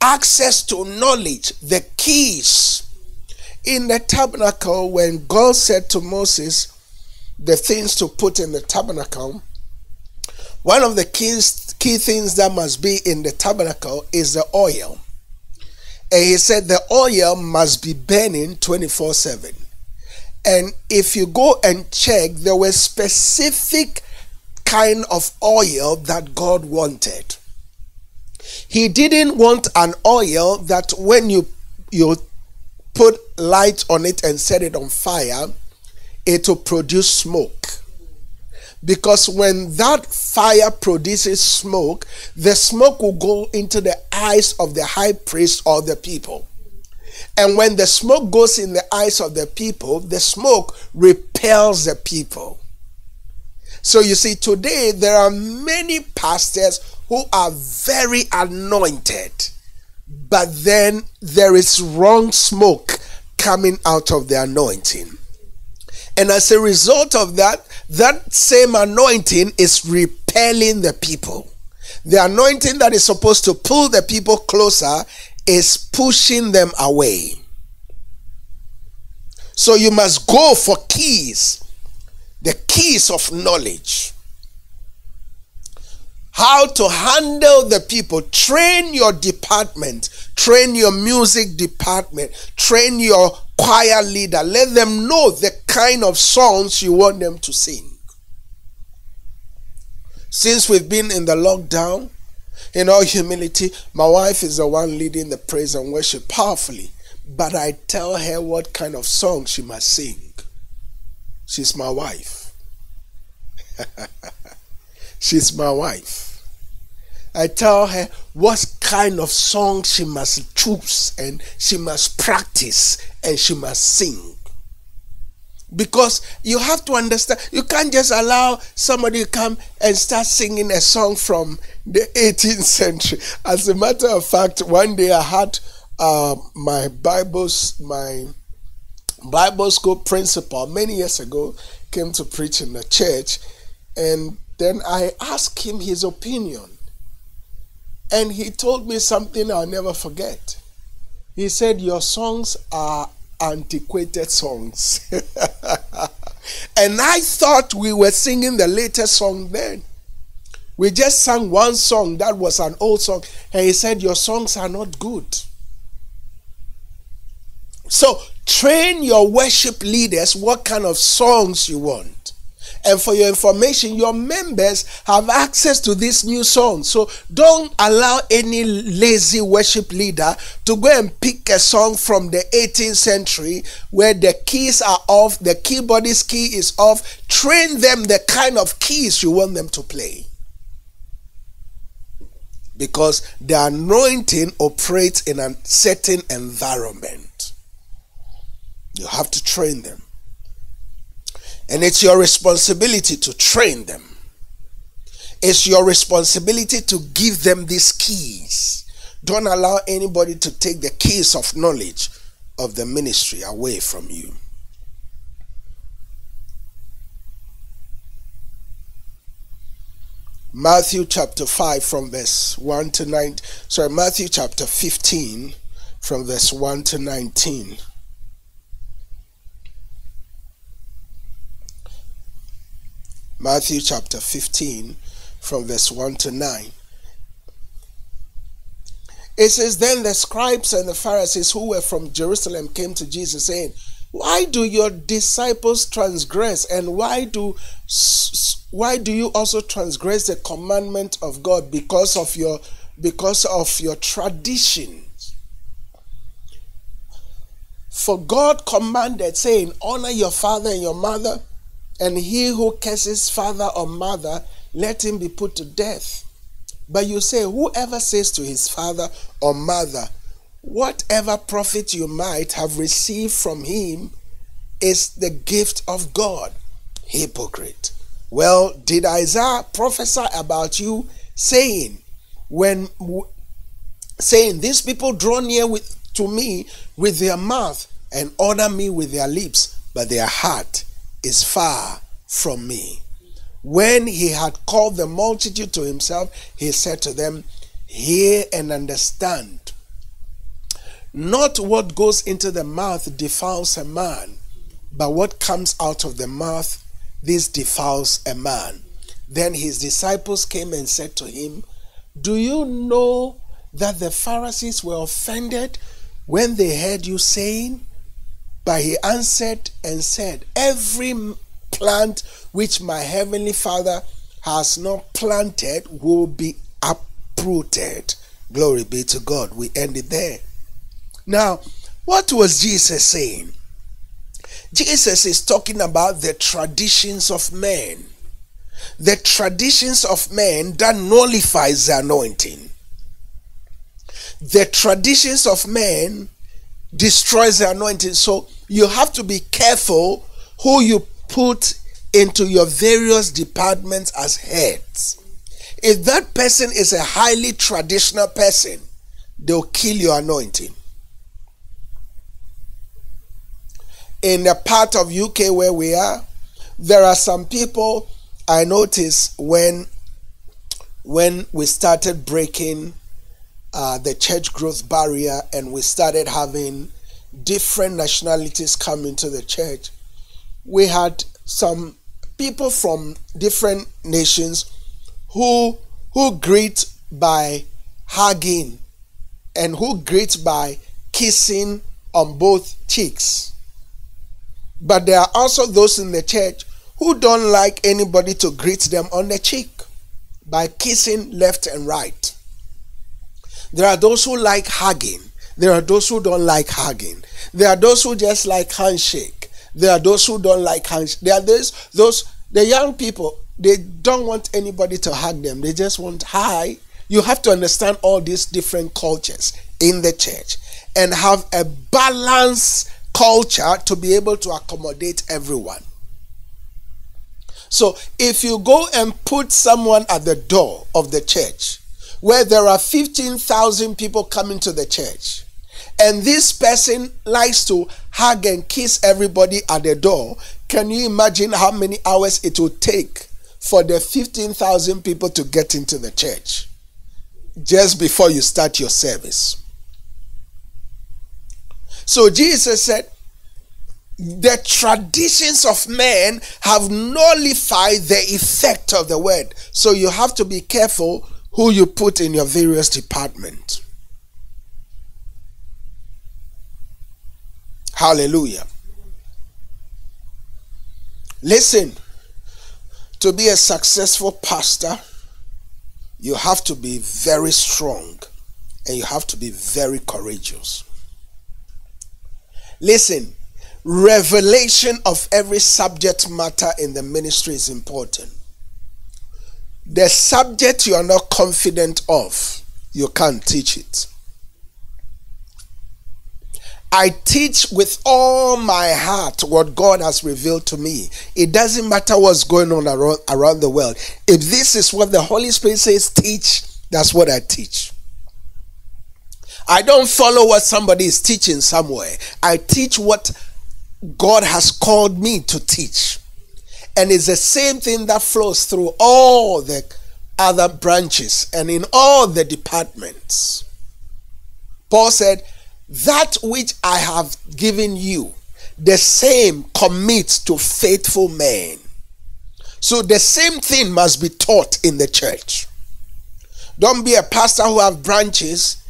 access to knowledge, the keys. In the tabernacle, when God said to Moses the things to put in the tabernacle, one of the keys, key things that must be in the tabernacle is the oil. And he said the oil must be burning twenty-four seven. And if you go and check, there were specific kind of oil that God wanted. He didn't want an oil that when you you put light on it and set it on fire, it will produce smoke. Because when that fire produces smoke, the smoke will go into the eyes of the high priest or the people. And when the smoke goes in the eyes of the people, the smoke repels the people. So you see, today there are many pastors who are very anointed, but then there is wrong smoke coming out of the anointing. And as a result of that, that same anointing is repelling the people. The anointing that is supposed to pull the people closer is pushing them away. So you must go for keys, the keys of knowledge. How to handle the people. Train your department. Train your music department. Train your choir leader. Let them know the kind of songs you want them to sing. Since we've been in the lockdown, in all humility, my wife is the one leading the praise and worship powerfully. But I tell her what kind of song she must sing. She's my wife. She's my wife. I tell her what kind of song she must choose, and she must practice, and she must sing. Because you have to understand, you can't just allow somebody to come and start singing a song from the eighteenth century. As a matter of fact, one day I had uh, my Bibles, my Bible school principal many years ago came to preach in the church, and then I asked him his opinion. And he told me something I'll never forget. He said, your songs are antiquated songs. And I thought we were singing the latest song then. We just sang one song that was an old song. And he said, your songs are not good. So train your worship leaders what kind of songs you want. And for your information, your members have access to this new song. So don't allow any lazy worship leader to go and pick a song from the eighteenth century where the keys are off, the keyboard's key is off. Train them the kind of keys you want them to play. Because the anointing operates in a certain environment. You have to train them. And it's your responsibility to train them. It's your responsibility to give them these keys. Don't allow anybody to take the keys of knowledge of the ministry away from you. Matthew chapter five from verse one to nine. Sorry, Matthew chapter fifteen from verse one to nineteen. Matthew chapter fifteen from verse one to nine. It says, then the scribes and the Pharisees who were from Jerusalem came to Jesus saying, why do your disciples transgress, and why do, why do you also transgress the commandment of God because of your, because of your traditions? For God commanded, saying, honor your father and your mother, and he who curses father or mother, let him be put to death. But you say, whoever says to his father or mother, whatever profit you might have received from him is the gift of God. Hypocrite. Well, did Isaiah prophesy about you, saying, when saying, these people draw near with, to me with their mouth and honor me with their lips, but their heart is far from me. When he had called the multitude to himself, he said to them, hear and understand. Not what goes into the mouth defiles a man, but what comes out of the mouth, this defiles a man. Then his disciples came and said to him, do you know that the Pharisees were offended when they heard you saying, But he answered and said, every plant which my heavenly Father has not planted will be uprooted. Glory be to God. We ended there. Now, what was Jesus saying? Jesus is talking about the traditions of men. The traditions of men that nullifies the anointing. The traditions of men destroys the anointing. So you have to be careful who you put into your various departments as heads. If that person is a highly traditional person, they'll kill your anointing. In the part of U K where we are, there are some people I noticed when when we started breaking uh, the church growth barrier and we started having different nationalities come into the church. We had some people from different nations who who greet by hugging and who greet by kissing on both cheeks. But there are also those in the church who don't like anybody to greet them on the cheek by kissing left and right. There are those who like hugging. There are those who don't like hugging. There are those who just like handshake. There are those who don't like handshake. There are those, those, the young people, they don't want anybody to hug them. They just want, hi. You have to understand all these different cultures in the church and have a balanced culture to be able to accommodate everyone. So if you go and put someone at the door of the church where there are fifteen thousand people coming to the church, and this person likes to hug and kiss everybody at the door, can you imagine how many hours it will take for the fifteen thousand people to get into the church just before you start your service? So Jesus said, the traditions of men have nullified the effect of the word. So you have to be careful who you put in your various departments. Hallelujah. Listen, to be a successful pastor, you have to be very strong and you have to be very courageous. Listen, revelation of every subject matter in the ministry is important. The subject you are not confident of, you can't teach it. I teach with all my heart what God has revealed to me. It doesn't matter what's going on around, around the world. If this is what the Holy Spirit says, teach, that's what I teach. I don't follow what somebody is teaching somewhere. I teach what God has called me to teach. And it's the same thing that flows through all the other branches and in all the departments. Paul said, that which I have given you, the same commit to faithful men. So the same thing must be taught in the church. Don't be a pastor who have branches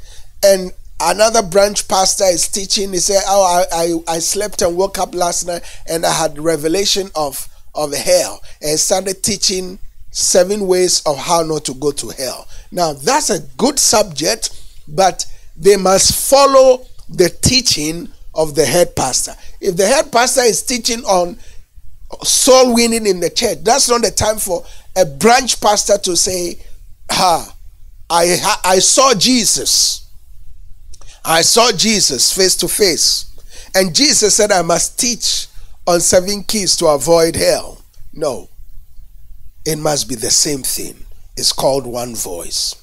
and another branch pastor is teaching. He said, oh, I, I, I slept and woke up last night and I had revelation of, of hell and started teaching seven ways of how not to go to hell. Now, that's a good subject, but they must follow the teaching of the head pastor. If the head pastor is teaching on soul winning in the church, that's not the time for a branch pastor to say, ha, I, I saw Jesus. I saw Jesus face to face. And Jesus said, I must teach on seven keys to avoid hell. No, it must be the same thing. It's called one voice.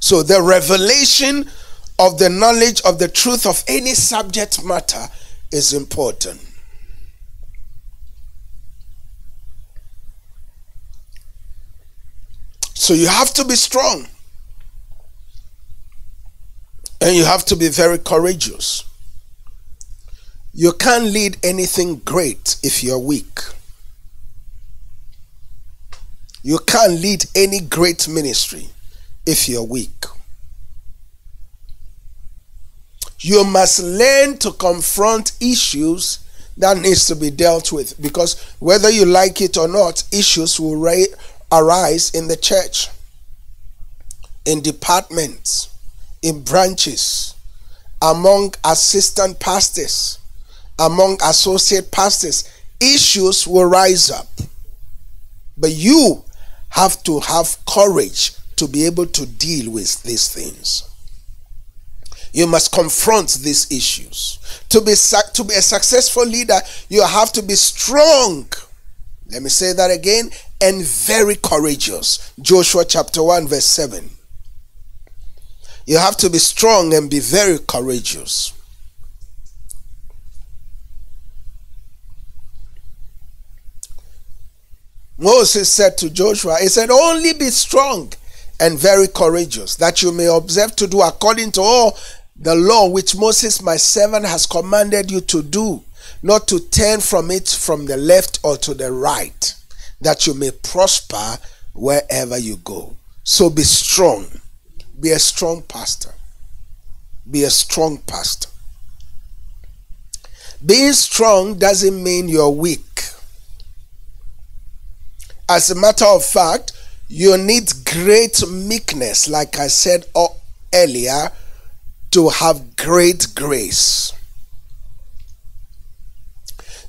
So the revelation of the knowledge of the truth of any subject matter is important. So you have to be strong. And you have to be very courageous. You can't lead anything great if you're weak. You can't lead any great ministry if you're weak. you must learn to confront issues that needs to be dealt with, because whether you like it or not, issues will arise in the church, in departments, in branches, among assistant pastors, among associate pastors. Issues will rise up, but you have to have courage to be able to deal with these things. You must confront these issues. To be, to be a successful leader, you have to be strong. Let me say that again. And very courageous. Joshua chapter one verse seven. You have to be strong and be very courageous. Moses said to Joshua, he said, only be strong and very courageous, that you may observe to do according to all the law which Moses my servant has commanded you to do, not to turn from it from the left or to the right, that you may prosper wherever you go. So be strong. Be a strong pastor. Be a strong pastor. Being strong doesn't mean you're weak. As a matter of fact, you need great meekness, like I said earlier, to have great grace.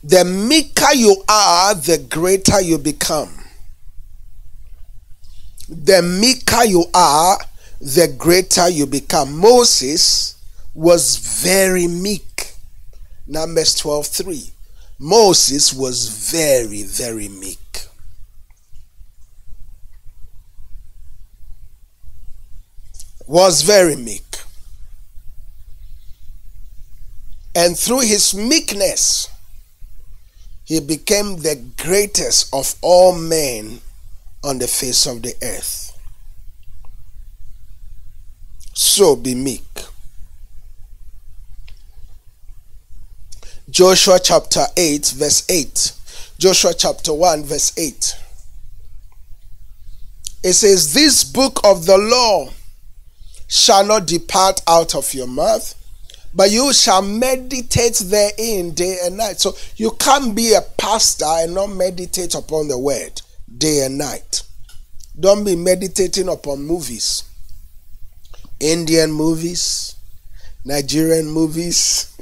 The meeker you are, the greater you become. The meeker you are, the greater you become. Moses was very meek. Numbers twelve three. Moses was very, very meek. was very meek. And through his meekness, he became the greatest of all men on the face of the earth. So be meek. Joshua chapter eight verse eight. Joshua chapter one verse eight. It says, this book of the law shall not depart out of your mouth, but you shall meditate therein day and night. So you can't be a pastor and not meditate upon the word day and night. Don't be meditating upon movies. Indian movies, Nigerian movies,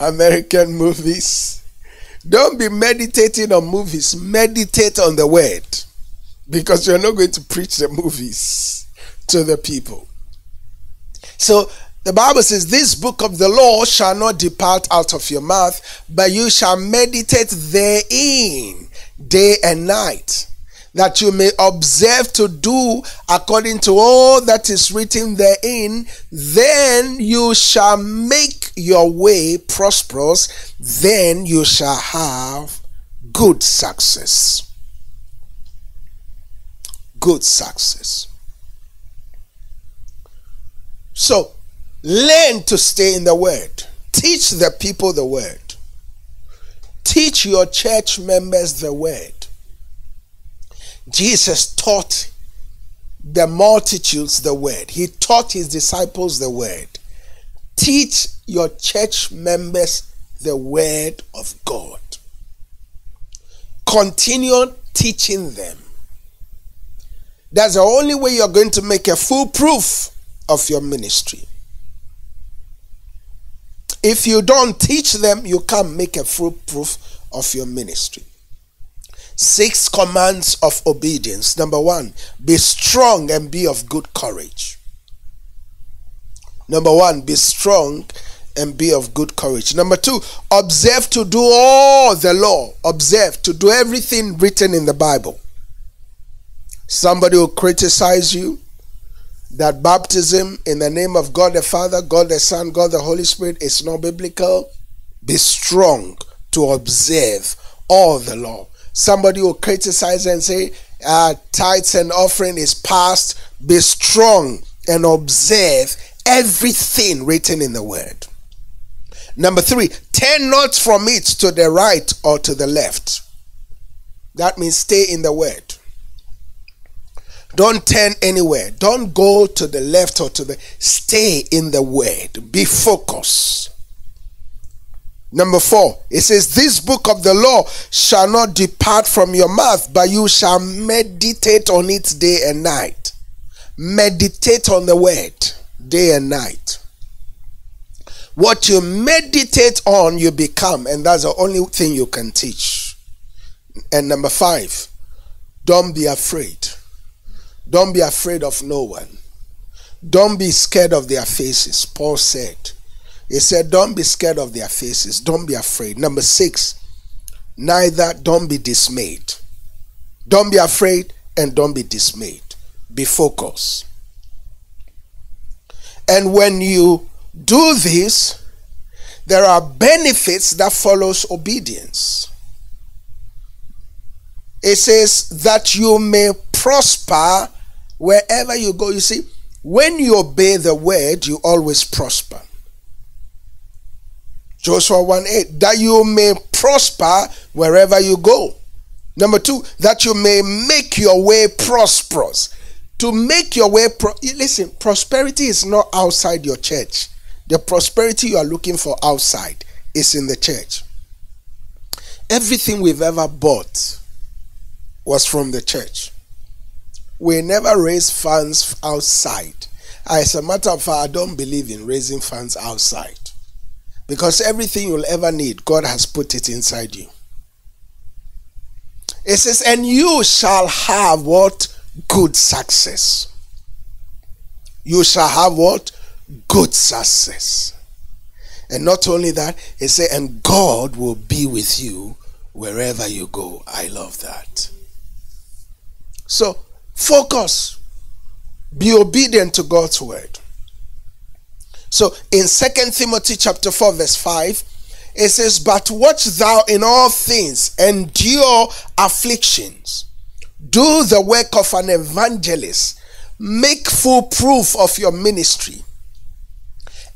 American movies. Don't be meditating on movies. Meditate on the word, because you're not going to preach the movies to the people. So the Bible says, this book of the law shall not depart out of your mouth, but you shall meditate therein day and night, that you may observe to do according to all that is written therein. Then you shall make your way prosperous, then you shall have good success. Good success. So, learn to stay in the word. Teach the people the word. Teach your church members the word. Jesus taught the multitudes the word. He taught his disciples the word. Teach your church members the word of God. Continue teaching them. That's the only way you're going to make a foolproof of your ministry. If you don't teach them, you can't make a foolproof of your ministry. Six commands of obedience. Number one, be strong and be of good courage. Number one, be strong and be of good courage. Number two, observe to do all the law. Observe to do everything written in the Bible. Somebody will criticize you that baptism in the name of God the Father, God the Son, God the Holy Spirit is not biblical. Be strong to observe all the law. Somebody will criticize and say, uh, tithes and offering is passed. Be strong and observe everything written in the word. Number three, turn not from it to the right or to the left. That means stay in the word. Don't turn anywhere. Don't go to the left or to the... Stay in the word. Be focused. Number four, it says, this book of the law shall not depart from your mouth, but you shall meditate on it day and night. Meditate on the word day and night. What you meditate on, you become, and that's the only thing you can teach. And number five, don't be afraid. Don't be afraid of no one. Don't be scared of their faces, Paul said. He said, don't be scared of their faces. Don't be afraid. Number six, neither don't be dismayed. Don't be afraid and don't be dismayed. Be focused. And when you do this, there are benefits that follows obedience. It says that you may prosper wherever you go. You see, when you obey the word, you always prosper. Joshua one eight, that you may prosper wherever you go. Number two, that you may make your way prosperous. To make your way, pro listen, prosperity is not outside your church. The prosperity you are looking for outside is in the church. Everything we've ever bought was from the church. We never raised funds outside. As a matter of fact, I don't believe in raising funds outside. Because everything you'll ever need, God has put it inside you. It says, and you shall have what? Good success. You shall have what? Good success. And not only that, it says, and God will be with you wherever you go. I love that. So, focus. Be obedient to God's word. So in Second Timothy chapter four verse five, it says, but watch thou in all things, endure afflictions, do the work of an evangelist, make full proof of your ministry,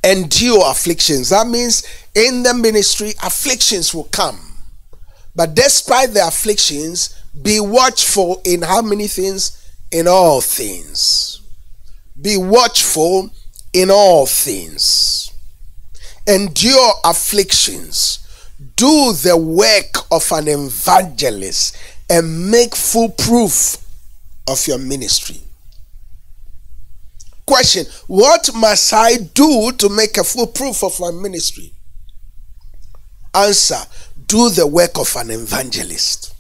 endure afflictions. That means in the ministry, afflictions will come. But despite the afflictions, be watchful in how many things? In all things. Be watchful in all things. Endure afflictions. Do the work of an evangelist and make full proof of your ministry. Question, what must I do to make a full proof of my ministry? Answer, do the work of an evangelist.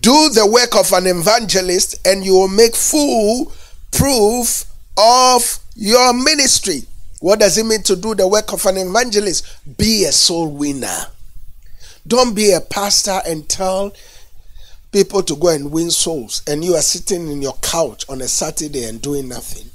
Do the work of an evangelist and you will make full proof of your ministry. What does it mean to do the work of an evangelist? Be a soul winner. Don't be a pastor and tell people to go and win souls, and you are sitting in your couch on a Saturday and doing nothing.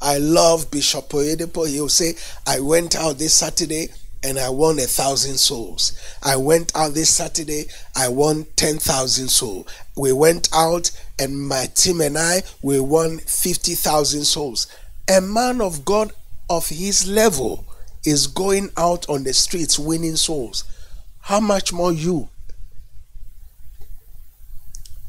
I love Bishop Oyedepo. He'll say, I went out this Saturday and I won a thousand souls. I went out this Saturday, I won ten thousand souls. We went out and my team and I, we won fifty thousand souls. A man of God of his level is going out on the streets winning souls. How much more you?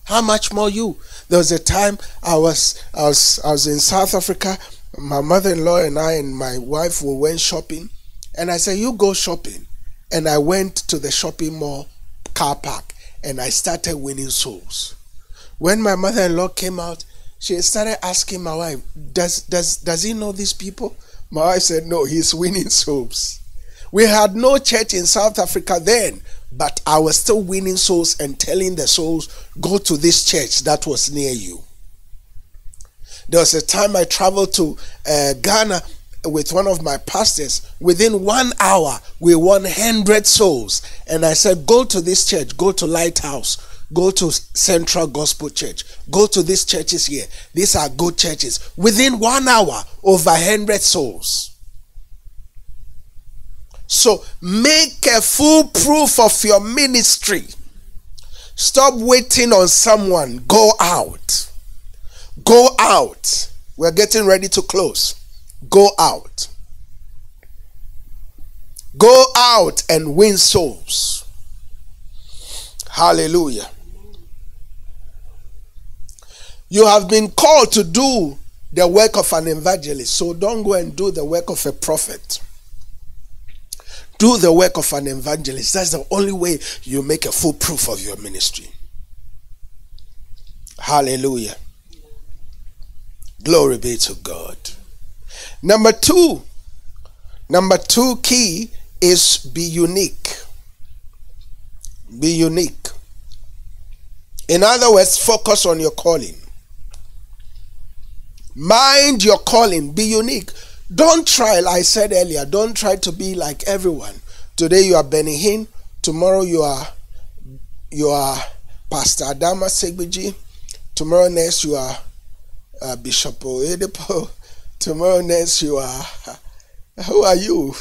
How much more you? There was a time I was, I was, I was in South Africa. My mother-in-law and I and my wife, we went shopping. And I said, you go shopping. And I went to the shopping mall car park and I started winning souls. When my mother-in-law came out, she started asking my wife, does, does, does he know these people? My wife said, no, he's winning souls. We had no church in South Africa then, but I was still winning souls and telling the souls, go to this church that was near you. There was a time I traveled to uh, Ghana with one of my pastors. Within one hour, we won one hundred souls. And I said, go to this church, go to Lighthouse, go to Central Gospel Church, go to these churches here. These are good churches. Within one hour, over one hundred souls. So make a full proof of your ministry. Stop waiting on someone. Go out. Go out. We're getting ready to close. Go out. Go out and win souls. Hallelujah. You have been called to do the work of an evangelist. So don't go and do the work of a prophet. Do the work of an evangelist. That's the only way you make a full proof of your ministry. Hallelujah. Glory be to God. Number two. Number two key is be unique. Be unique. In other words, focus on your calling. Mind your calling. Be unique. Don't try, like I said earlier, don't try to be like everyone. Today you are Benny Hinn. Tomorrow you are, you are Pastor Adama Segbedji. Tomorrow next you are uh, Bishop Oyedepo. Tomorrow next you are... Who are you?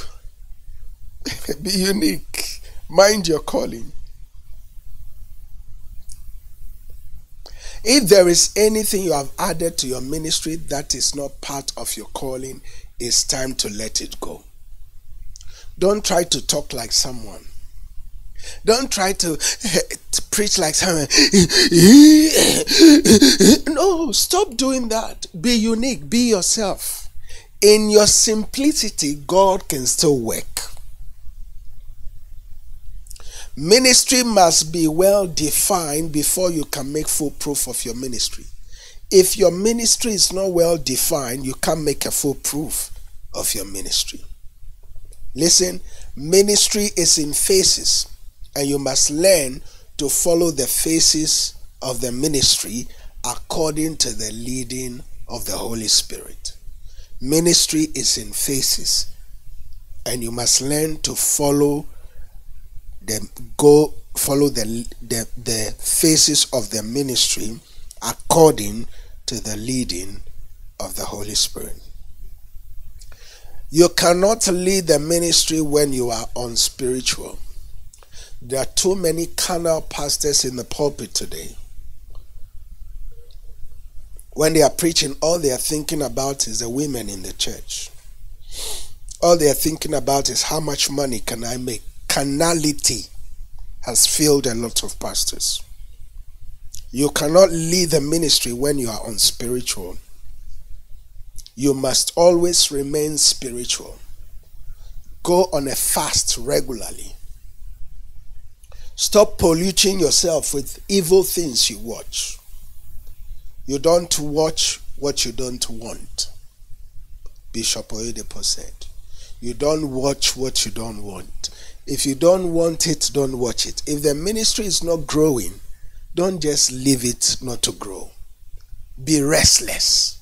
Be unique. Mind your calling. If there is anything you have added to your ministry that is not part of your calling, it's time to let it go. Don't try to talk like someone. Don't try to, to preach like someone. No, stop doing that. Be unique. Be yourself. In your simplicity, God can still work. Ministry must be well defined before you can make full proof of your ministry. If your ministry is not well defined, you can't make a full proof of your ministry. Listen, ministry is in phases, and you must learn to follow the phases of the ministry according to the leading of the Holy Spirit. Ministry is in phases, and you must learn to follow the go follow the the the phases of the ministry according to the leading of the Holy Spirit. You cannot lead the ministry when you are unspiritual. There are too many carnal pastors in the pulpit today. When they are preaching, all they are thinking about is the women in the church. All they are thinking about is how much money can I make. Carnality has filled a lot of pastors. You cannot lead the ministry when you are unspiritual. You must always remain spiritual. Go on a fast regularly. Stop polluting yourself with evil things you watch. You don't watch what you don't want. Bishop Oyedepo said, you don't watch what you don't want. If you don't want it, don't watch it. If the ministry is not growing, don't just leave it not to grow. Be restless.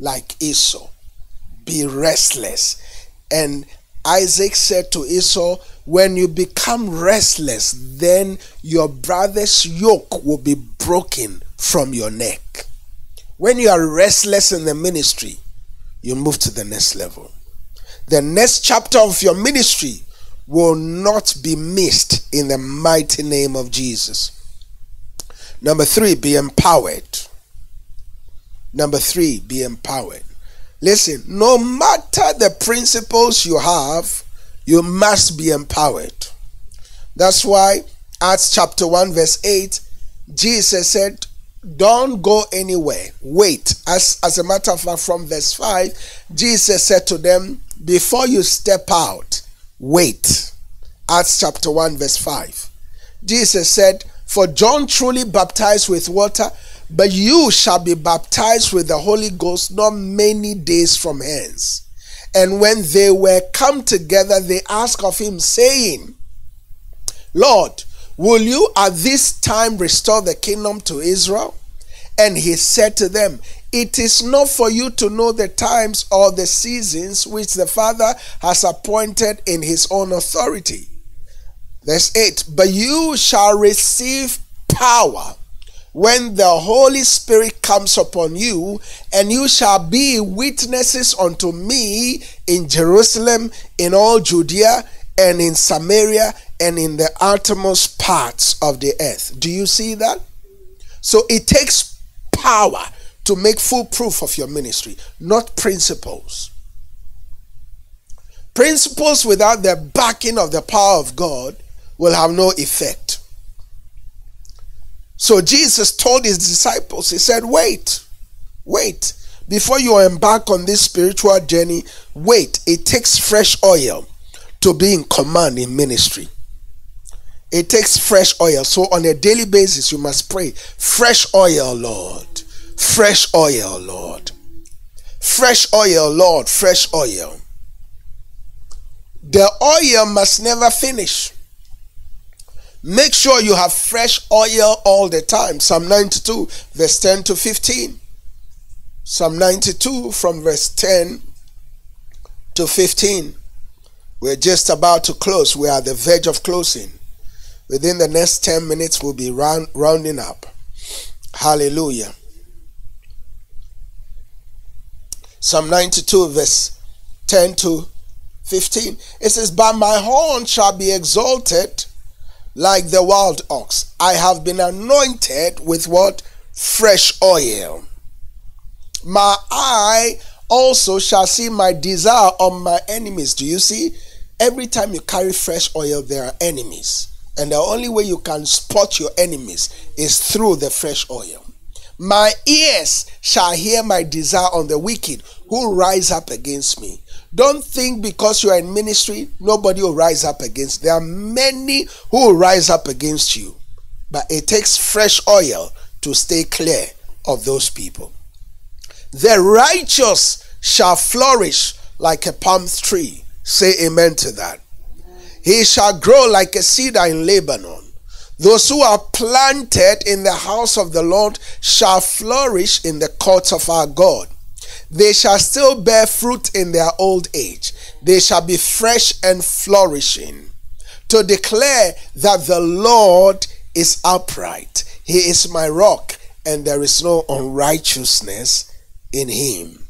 Like Esau. Be restless. And Isaac said to Esau, when you become restless, then your brother's yoke will be broken from your neck. When you are restless in the ministry, you move to the next level. The next chapter of your ministry will not be missed in the mighty name of Jesus. Number three, be empowered. Number three, be empowered. Listen, no matter the principles you have, you must be empowered. That's why Acts chapter one verse eight, Jesus said, don't go anywhere. Wait. As, as a matter of fact, from verse five, Jesus said to them, before you step out, wait. Acts chapter one verse five. Jesus said, for John truly baptized with water, but you shall be baptized with the Holy Ghost not many days from hence. And when they were come together, they asked of him, saying, Lord, will you at this time restore the kingdom to Israel? And he said to them, it is not for you to know the times or the seasons which the Father has appointed in his own authority. Verse eight, but you shall receive power when the Holy Spirit comes upon you, and you shall be witnesses unto me in Jerusalem, in all Judea, and in Samaria, and in the uttermost parts of the earth. Do you see that? So it takes power to make full proof of your ministry, not principles. Principles without the backing of the power of God will have no effect. So Jesus told his disciples, he said, wait, wait. Before you embark on this spiritual journey, wait. It takes fresh oil to be in command in ministry. It takes fresh oil. So on a daily basis, you must pray, fresh oil, Lord. Fresh oil, Lord. Fresh oil, Lord. Fresh oil. The oil must never finish. Make sure you have fresh oil all the time. Psalm ninety-two, verse ten to fifteen. Psalm ninety-two from verse ten to fifteen. We're just about to close. We are at the verge of closing. Within the next ten minutes, we'll be round, rounding up. Hallelujah. Psalm ninety-two, verse ten to fifteen. It says, but my horn shall be exalted like the wild ox. I have been anointed with what? Fresh oil. My eye also shall see my desire on my enemies. Do you see? Every time you carry fresh oil, there are enemies. And the only way you can spot your enemies is through the fresh oil. My ears shall hear my desire on the wicked who rise up against me. Don't think because you are in ministry, nobody will rise up against. There are many who will rise up against you. But it takes fresh oil to stay clear of those people. The righteous shall flourish like a palm tree. Say amen to that. He shall grow like a cedar in Lebanon. Those who are planted in the house of the Lord shall flourish in the courts of our God. They shall still bear fruit in their old age. They shall be fresh and flourishing, to declare that the Lord is upright. He is my rock, and there is no unrighteousness in him.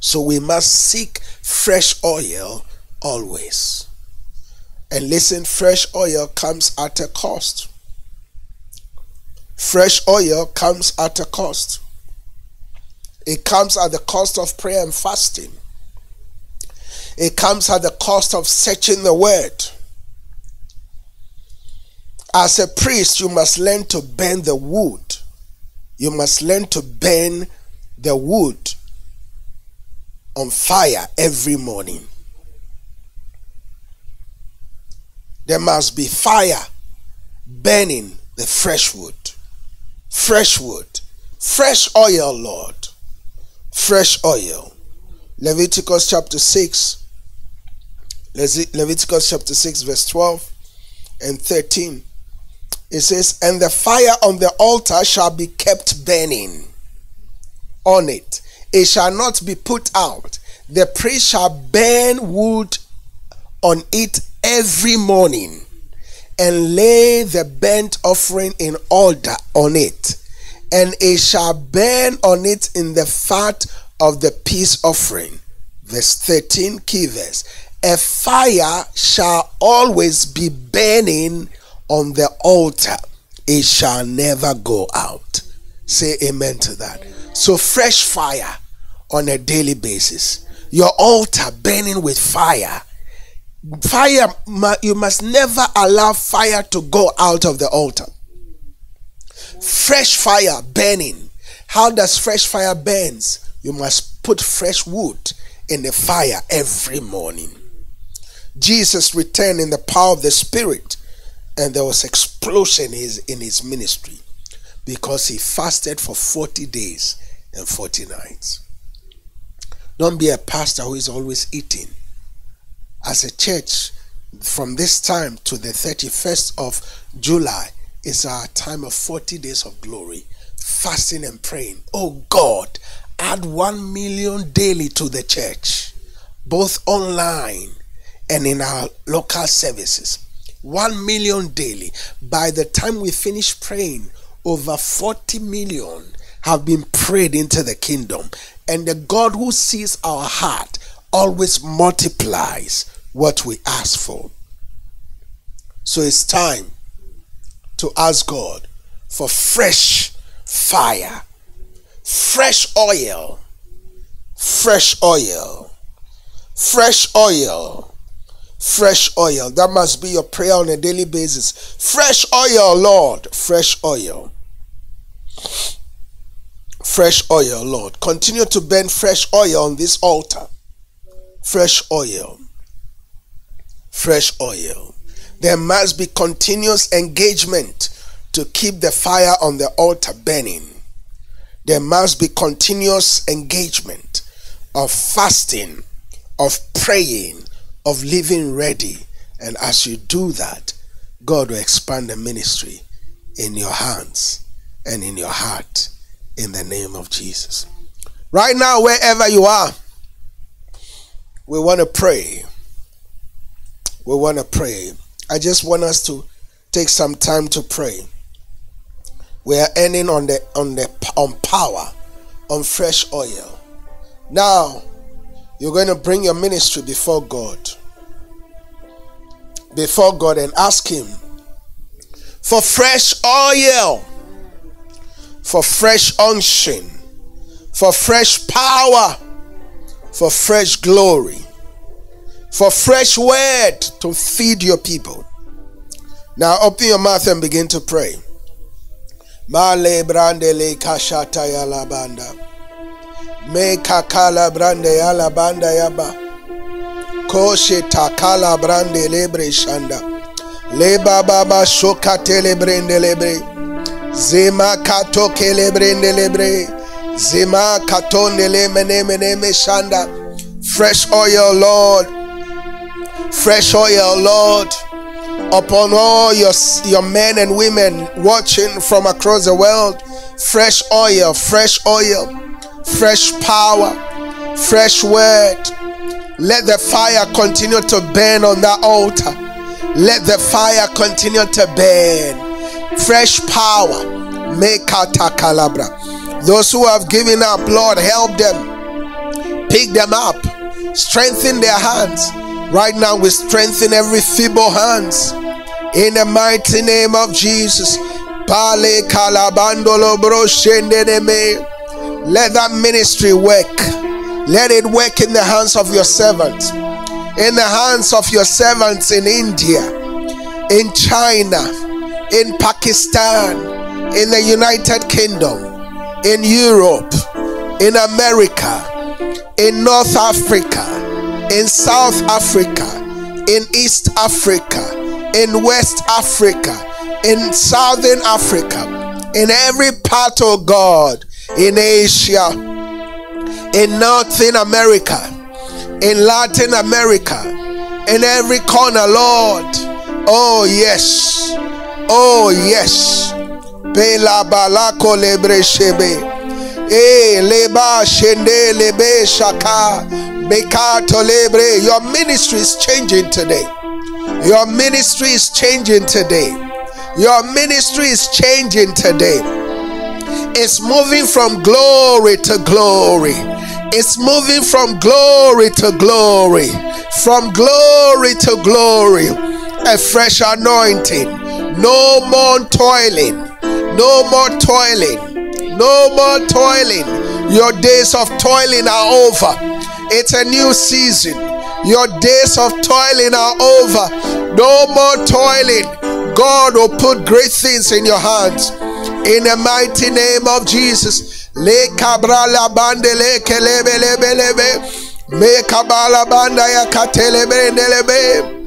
So we must seek fresh oil always. And listen, fresh oil comes at a cost. Fresh oil comes at a cost. It comes at the cost of prayer and fasting. It comes at the cost of searching the word. As a priest, you must learn to burn the wood. You must learn to burn the wood on fire every morning. There must be fire burning the fresh wood. Fresh wood. Fresh oil, Lord. Fresh oil. Leviticus chapter six. Leviticus chapter six verse twelve and thirteen. It says, and the fire on the altar shall be kept burning on it. It shall not be put out. The priest shall burn wood on it every morning, and lay the burnt offering in order on it. And it shall burn on it in the fat of the peace offering. Verse thirteen, key verse. A fire shall always be burning on the altar. It shall never go out. Say amen to that. Amen. So fresh fire on a daily basis. Your altar burning with fire. Fire, you must never allow fire to go out of the altar. Fresh fire burning. How does fresh fire burns? You must put fresh wood in the fire every morning. Jesus returned in the power of the Spirit, and there was explosion in his ministry because he fasted for forty days and forty nights. Don't be a pastor who is always eating. As a church, from this time to the thirty-first of July, it's our time of forty days of glory, fasting and praying. Oh God, add one million daily to the church, both online and in our local services. one million daily. By the time we finish praying, over forty million have been prayed into the kingdom. And the God who sees our heart always multiplies what we ask for. So it's time to ask God for fresh fire, fresh oil, fresh oil, fresh oil, fresh oil. That must be your prayer on a daily basis. Fresh oil, Lord. Fresh oil. Fresh oil, Lord. Continue to burn fresh oil on this altar. Fresh oil. Fresh oil. There must be continuous engagement to keep the fire on the altar burning. There must be continuous engagement of fasting, of praying, of living ready. And as you do that, God will expand the ministry in your hands and in your heart, in the name of Jesus. Right now, wherever you are, we want to pray. We want to pray. I just want us to take some time to pray. We are ending on the on the on power, on fresh oil. Now, you're going to bring your ministry before God. Before God, and ask Him for fresh oil, for fresh unction, for fresh power, for fresh glory, for fresh word to feed your people. Now open your mouth and begin to pray. Male brandele kashata yala banda. Me kakala brande yala banda yaba. Koshe takala brande lebre shanda. Le baba ba shokate lebrende lebre. Zema kato kelebre nelebre. Zema kato nele mene mene me shanda. Fresh oil, Lord. Fresh oil, Lord. Upon all your, your men and women watching from across the world. Fresh oil, fresh oil, fresh power, fresh word. Let the fire continue to burn on that altar. Let the fire continue to burn. Fresh power. Mekata kalabra. Those who have given up, Lord, help them. Pick them up. Strengthen their hands. Right now we strengthen every feeble hands. In the mighty name of Jesus. Pale kalabandolo bro shendeneme. Let that ministry work. Let it work in the hands of your servants. In the hands of your servants in India. In China. In Pakistan, in the United Kingdom, in Europe, in America, in North Africa, in South Africa, in East Africa, in West Africa, in Southern Africa, in every part of God, in Asia, in Northern America, in Latin America, in every corner, Lord. Oh, yes. Oh yes, Bela balako lebre shebe, eh leba shende lebe shaka, bekato lebre. Your ministry is changing today. Your ministry is changing today. Your ministry is changing today. It's moving from glory to glory. It's moving from glory to glory, from glory to glory. A fresh anointing. No more toiling, no more toiling, no more toiling. Your days of toiling are over. It's a new season. Your days of toiling are over. No more toiling. God will put great things in your hands. In the mighty name of Jesus. Le cabra la bande le kelebe lebe lebe. Me cabala banda ya katelebe nelebe.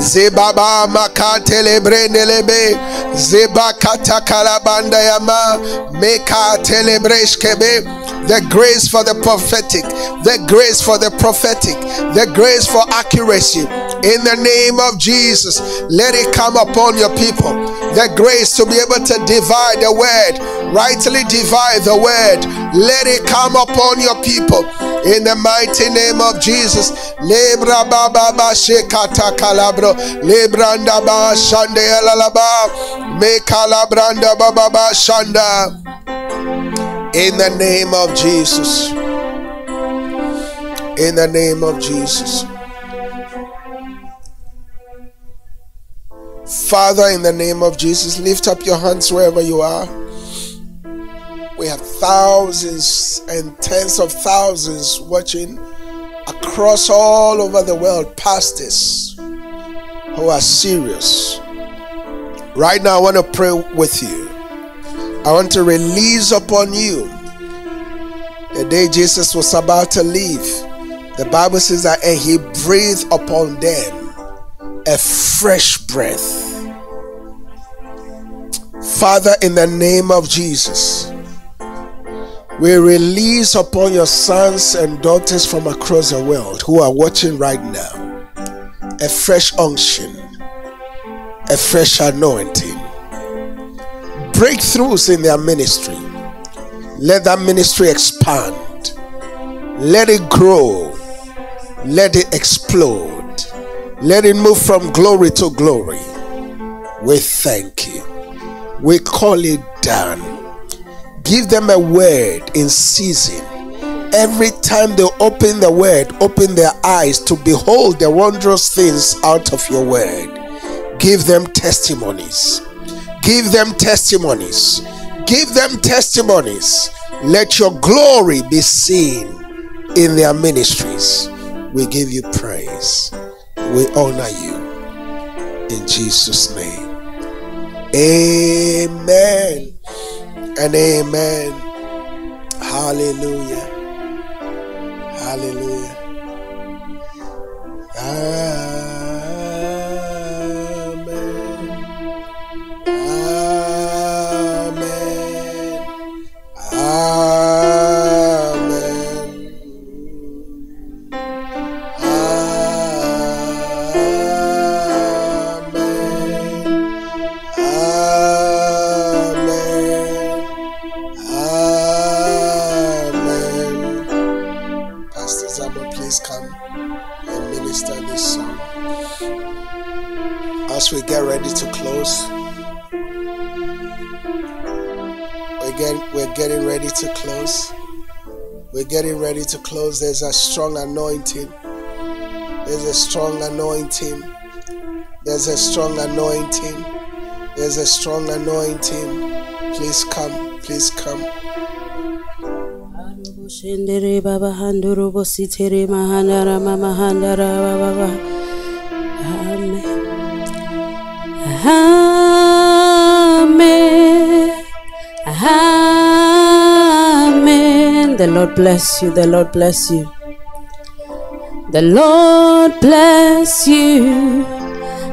Zebaba makatele brendelebe zeba katakalabanda yama mekatele breshkebe. The grace for the prophetic, the grace for the prophetic, the grace for accuracy. In the name of Jesus, let it come upon your people. The grace to be able to divide the word, rightly divide the word. Let it come upon your people. In the mighty name of Jesus. Lebra baba ba shekata kalabro. Lebranda ba shande alalaba. Me kalabranda baba ba shanda. In the name of Jesus. In the name of Jesus. Father, in the name of Jesus, lift up your hands wherever you are. We have thousands and tens of thousands watching across across all over the world, pastors who are serious. Right now, I want to pray with you. I want to release upon you the day Jesus was about to leave. The Bible says that and he breathed upon them a fresh breath. Father, in the name of Jesus, we release upon your sons and daughters from across the world who are watching right now a fresh unction, a fresh anointing, breakthroughs in their ministry. Let that ministry expand, let it grow, let it explode, let it move from glory to glory. We thank you. We call it done. Give them a word in season. Every time they open the word, open their eyes to behold the wondrous things out of your word. Give them testimonies. Give them testimonies. Give them testimonies. Let your glory be seen in their ministries. We give you praise. We honor you. In Jesus' name. Amen and amen. Hallelujah. Hallelujah. Amen. Amen. Amen. Amen. We get ready to close. We're getting, we're getting ready to close. We're getting ready to close. There's a strong anointing. There's a strong anointing. There's a strong anointing. There's a strong anointing. Please come. Please come. Amen. Amen. Amen. The Lord bless you. The Lord bless you. The Lord bless you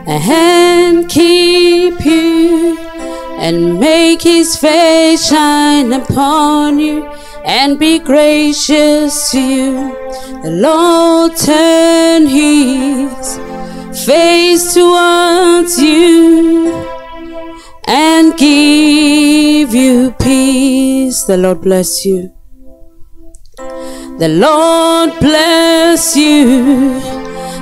and keep you and make his face shine upon you and be gracious to you. The Lord turn his face towards you and give you peace. The Lord bless you. The Lord bless you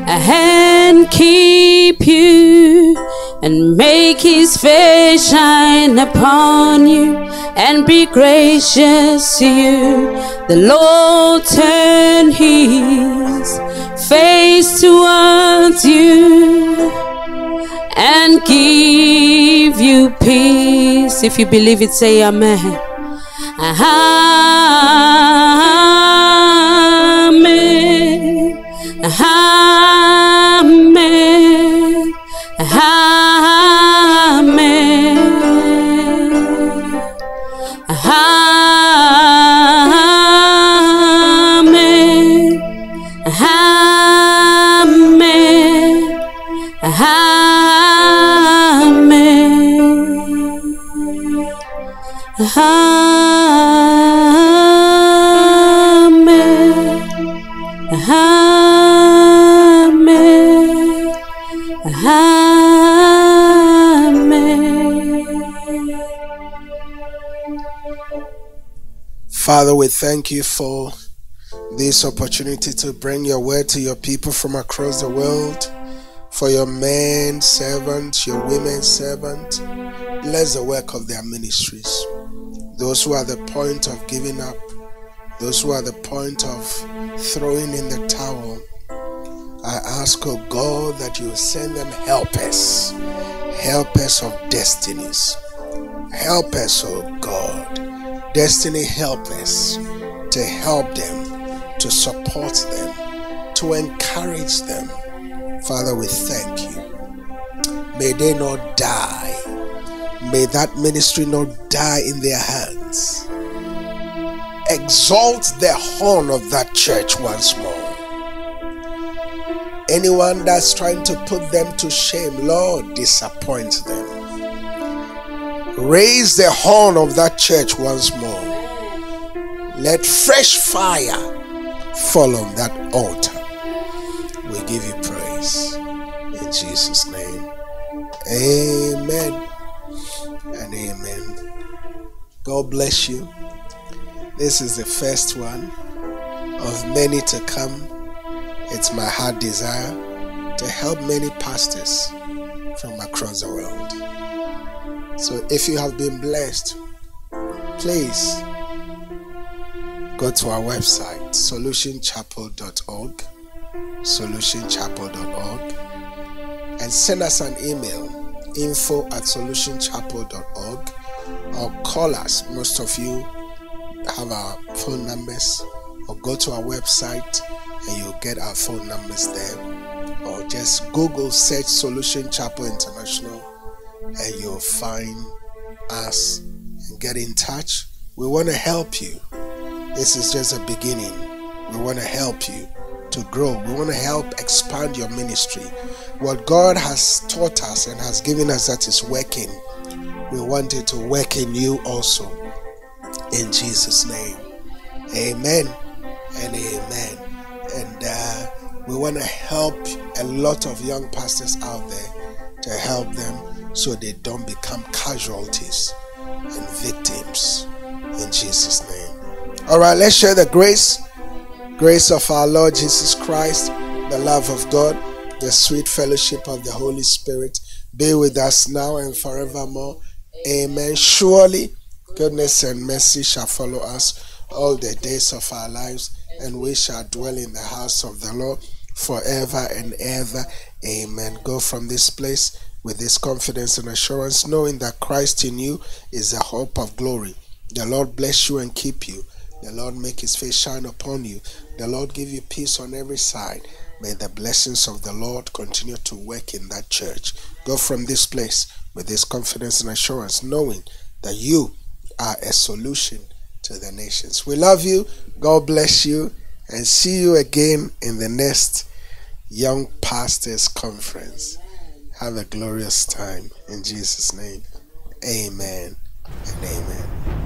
and keep you and make his face shine upon you and be gracious to you. The Lord turn his face towards you and give you peace. If you believe it, say amen. Amen. Amen. Amen. Amen. Amen. Amen. Amen. Amen. Amen. Father, we thank you for this opportunity to bring your word to your people from across the world. For your men servants, your women servants, bless the work of their ministries. Those who are at the point of giving up, those who are at the point of throwing in the towel, I ask, oh God, that you send them helpers, helpers of destinies. Help us, oh God, destiny helpers, to help them, to support them, to encourage them. Father, we thank you. May they not die. May that ministry not die in their hands. Exalt the horn of that church once more. Anyone that's trying to put them to shame, Lord, disappoint them. Raise the horn of that church once more. Let fresh fire fall on that altar. We give you praise. In Jesus' name. Amen. And amen. God bless you. This is the first one of many to come. It's my heart desire to help many pastors from across the world. So if you have been blessed, please go to our website, solution chapel dot org, solution chapel dot org, and send us an email, info at solution chapel dot org, or call us. Most of you have our phone numbers, or go to our website and you'll get our phone numbers there, or just Google search Solution Chapel International and you'll find us and get in touch. We want to help you. This is just a beginning. We want to help you to grow. We want to help expand your ministry. What God has taught us and has given us that is working, we want it to work in you also. In Jesus' name, amen and amen. And uh, we want to help a lot of young pastors out there, to help them so they don't become casualties and victims, in Jesus' name. All right, let's share the grace. Grace of our Lord Jesus Christ, the love of God, the sweet fellowship of the Holy Spirit be with us now and forevermore. Amen. Surely goodness and mercy shall follow us all the days of our lives, and we shall dwell in the house of the Lord forever and ever. Amen. Go from this place with this confidence and assurance, knowing that Christ in you is the hope of glory. The Lord bless you and keep you. The Lord make his face shine upon you. The Lord give you peace on every side. May the blessings of the Lord continue to work in that church. Go from this place with this confidence and assurance, knowing that you are a solution to the nations. We love you. God bless you, and see you again in the next Young Pastors Conference. Have a glorious time in Jesus' name. Amen and amen.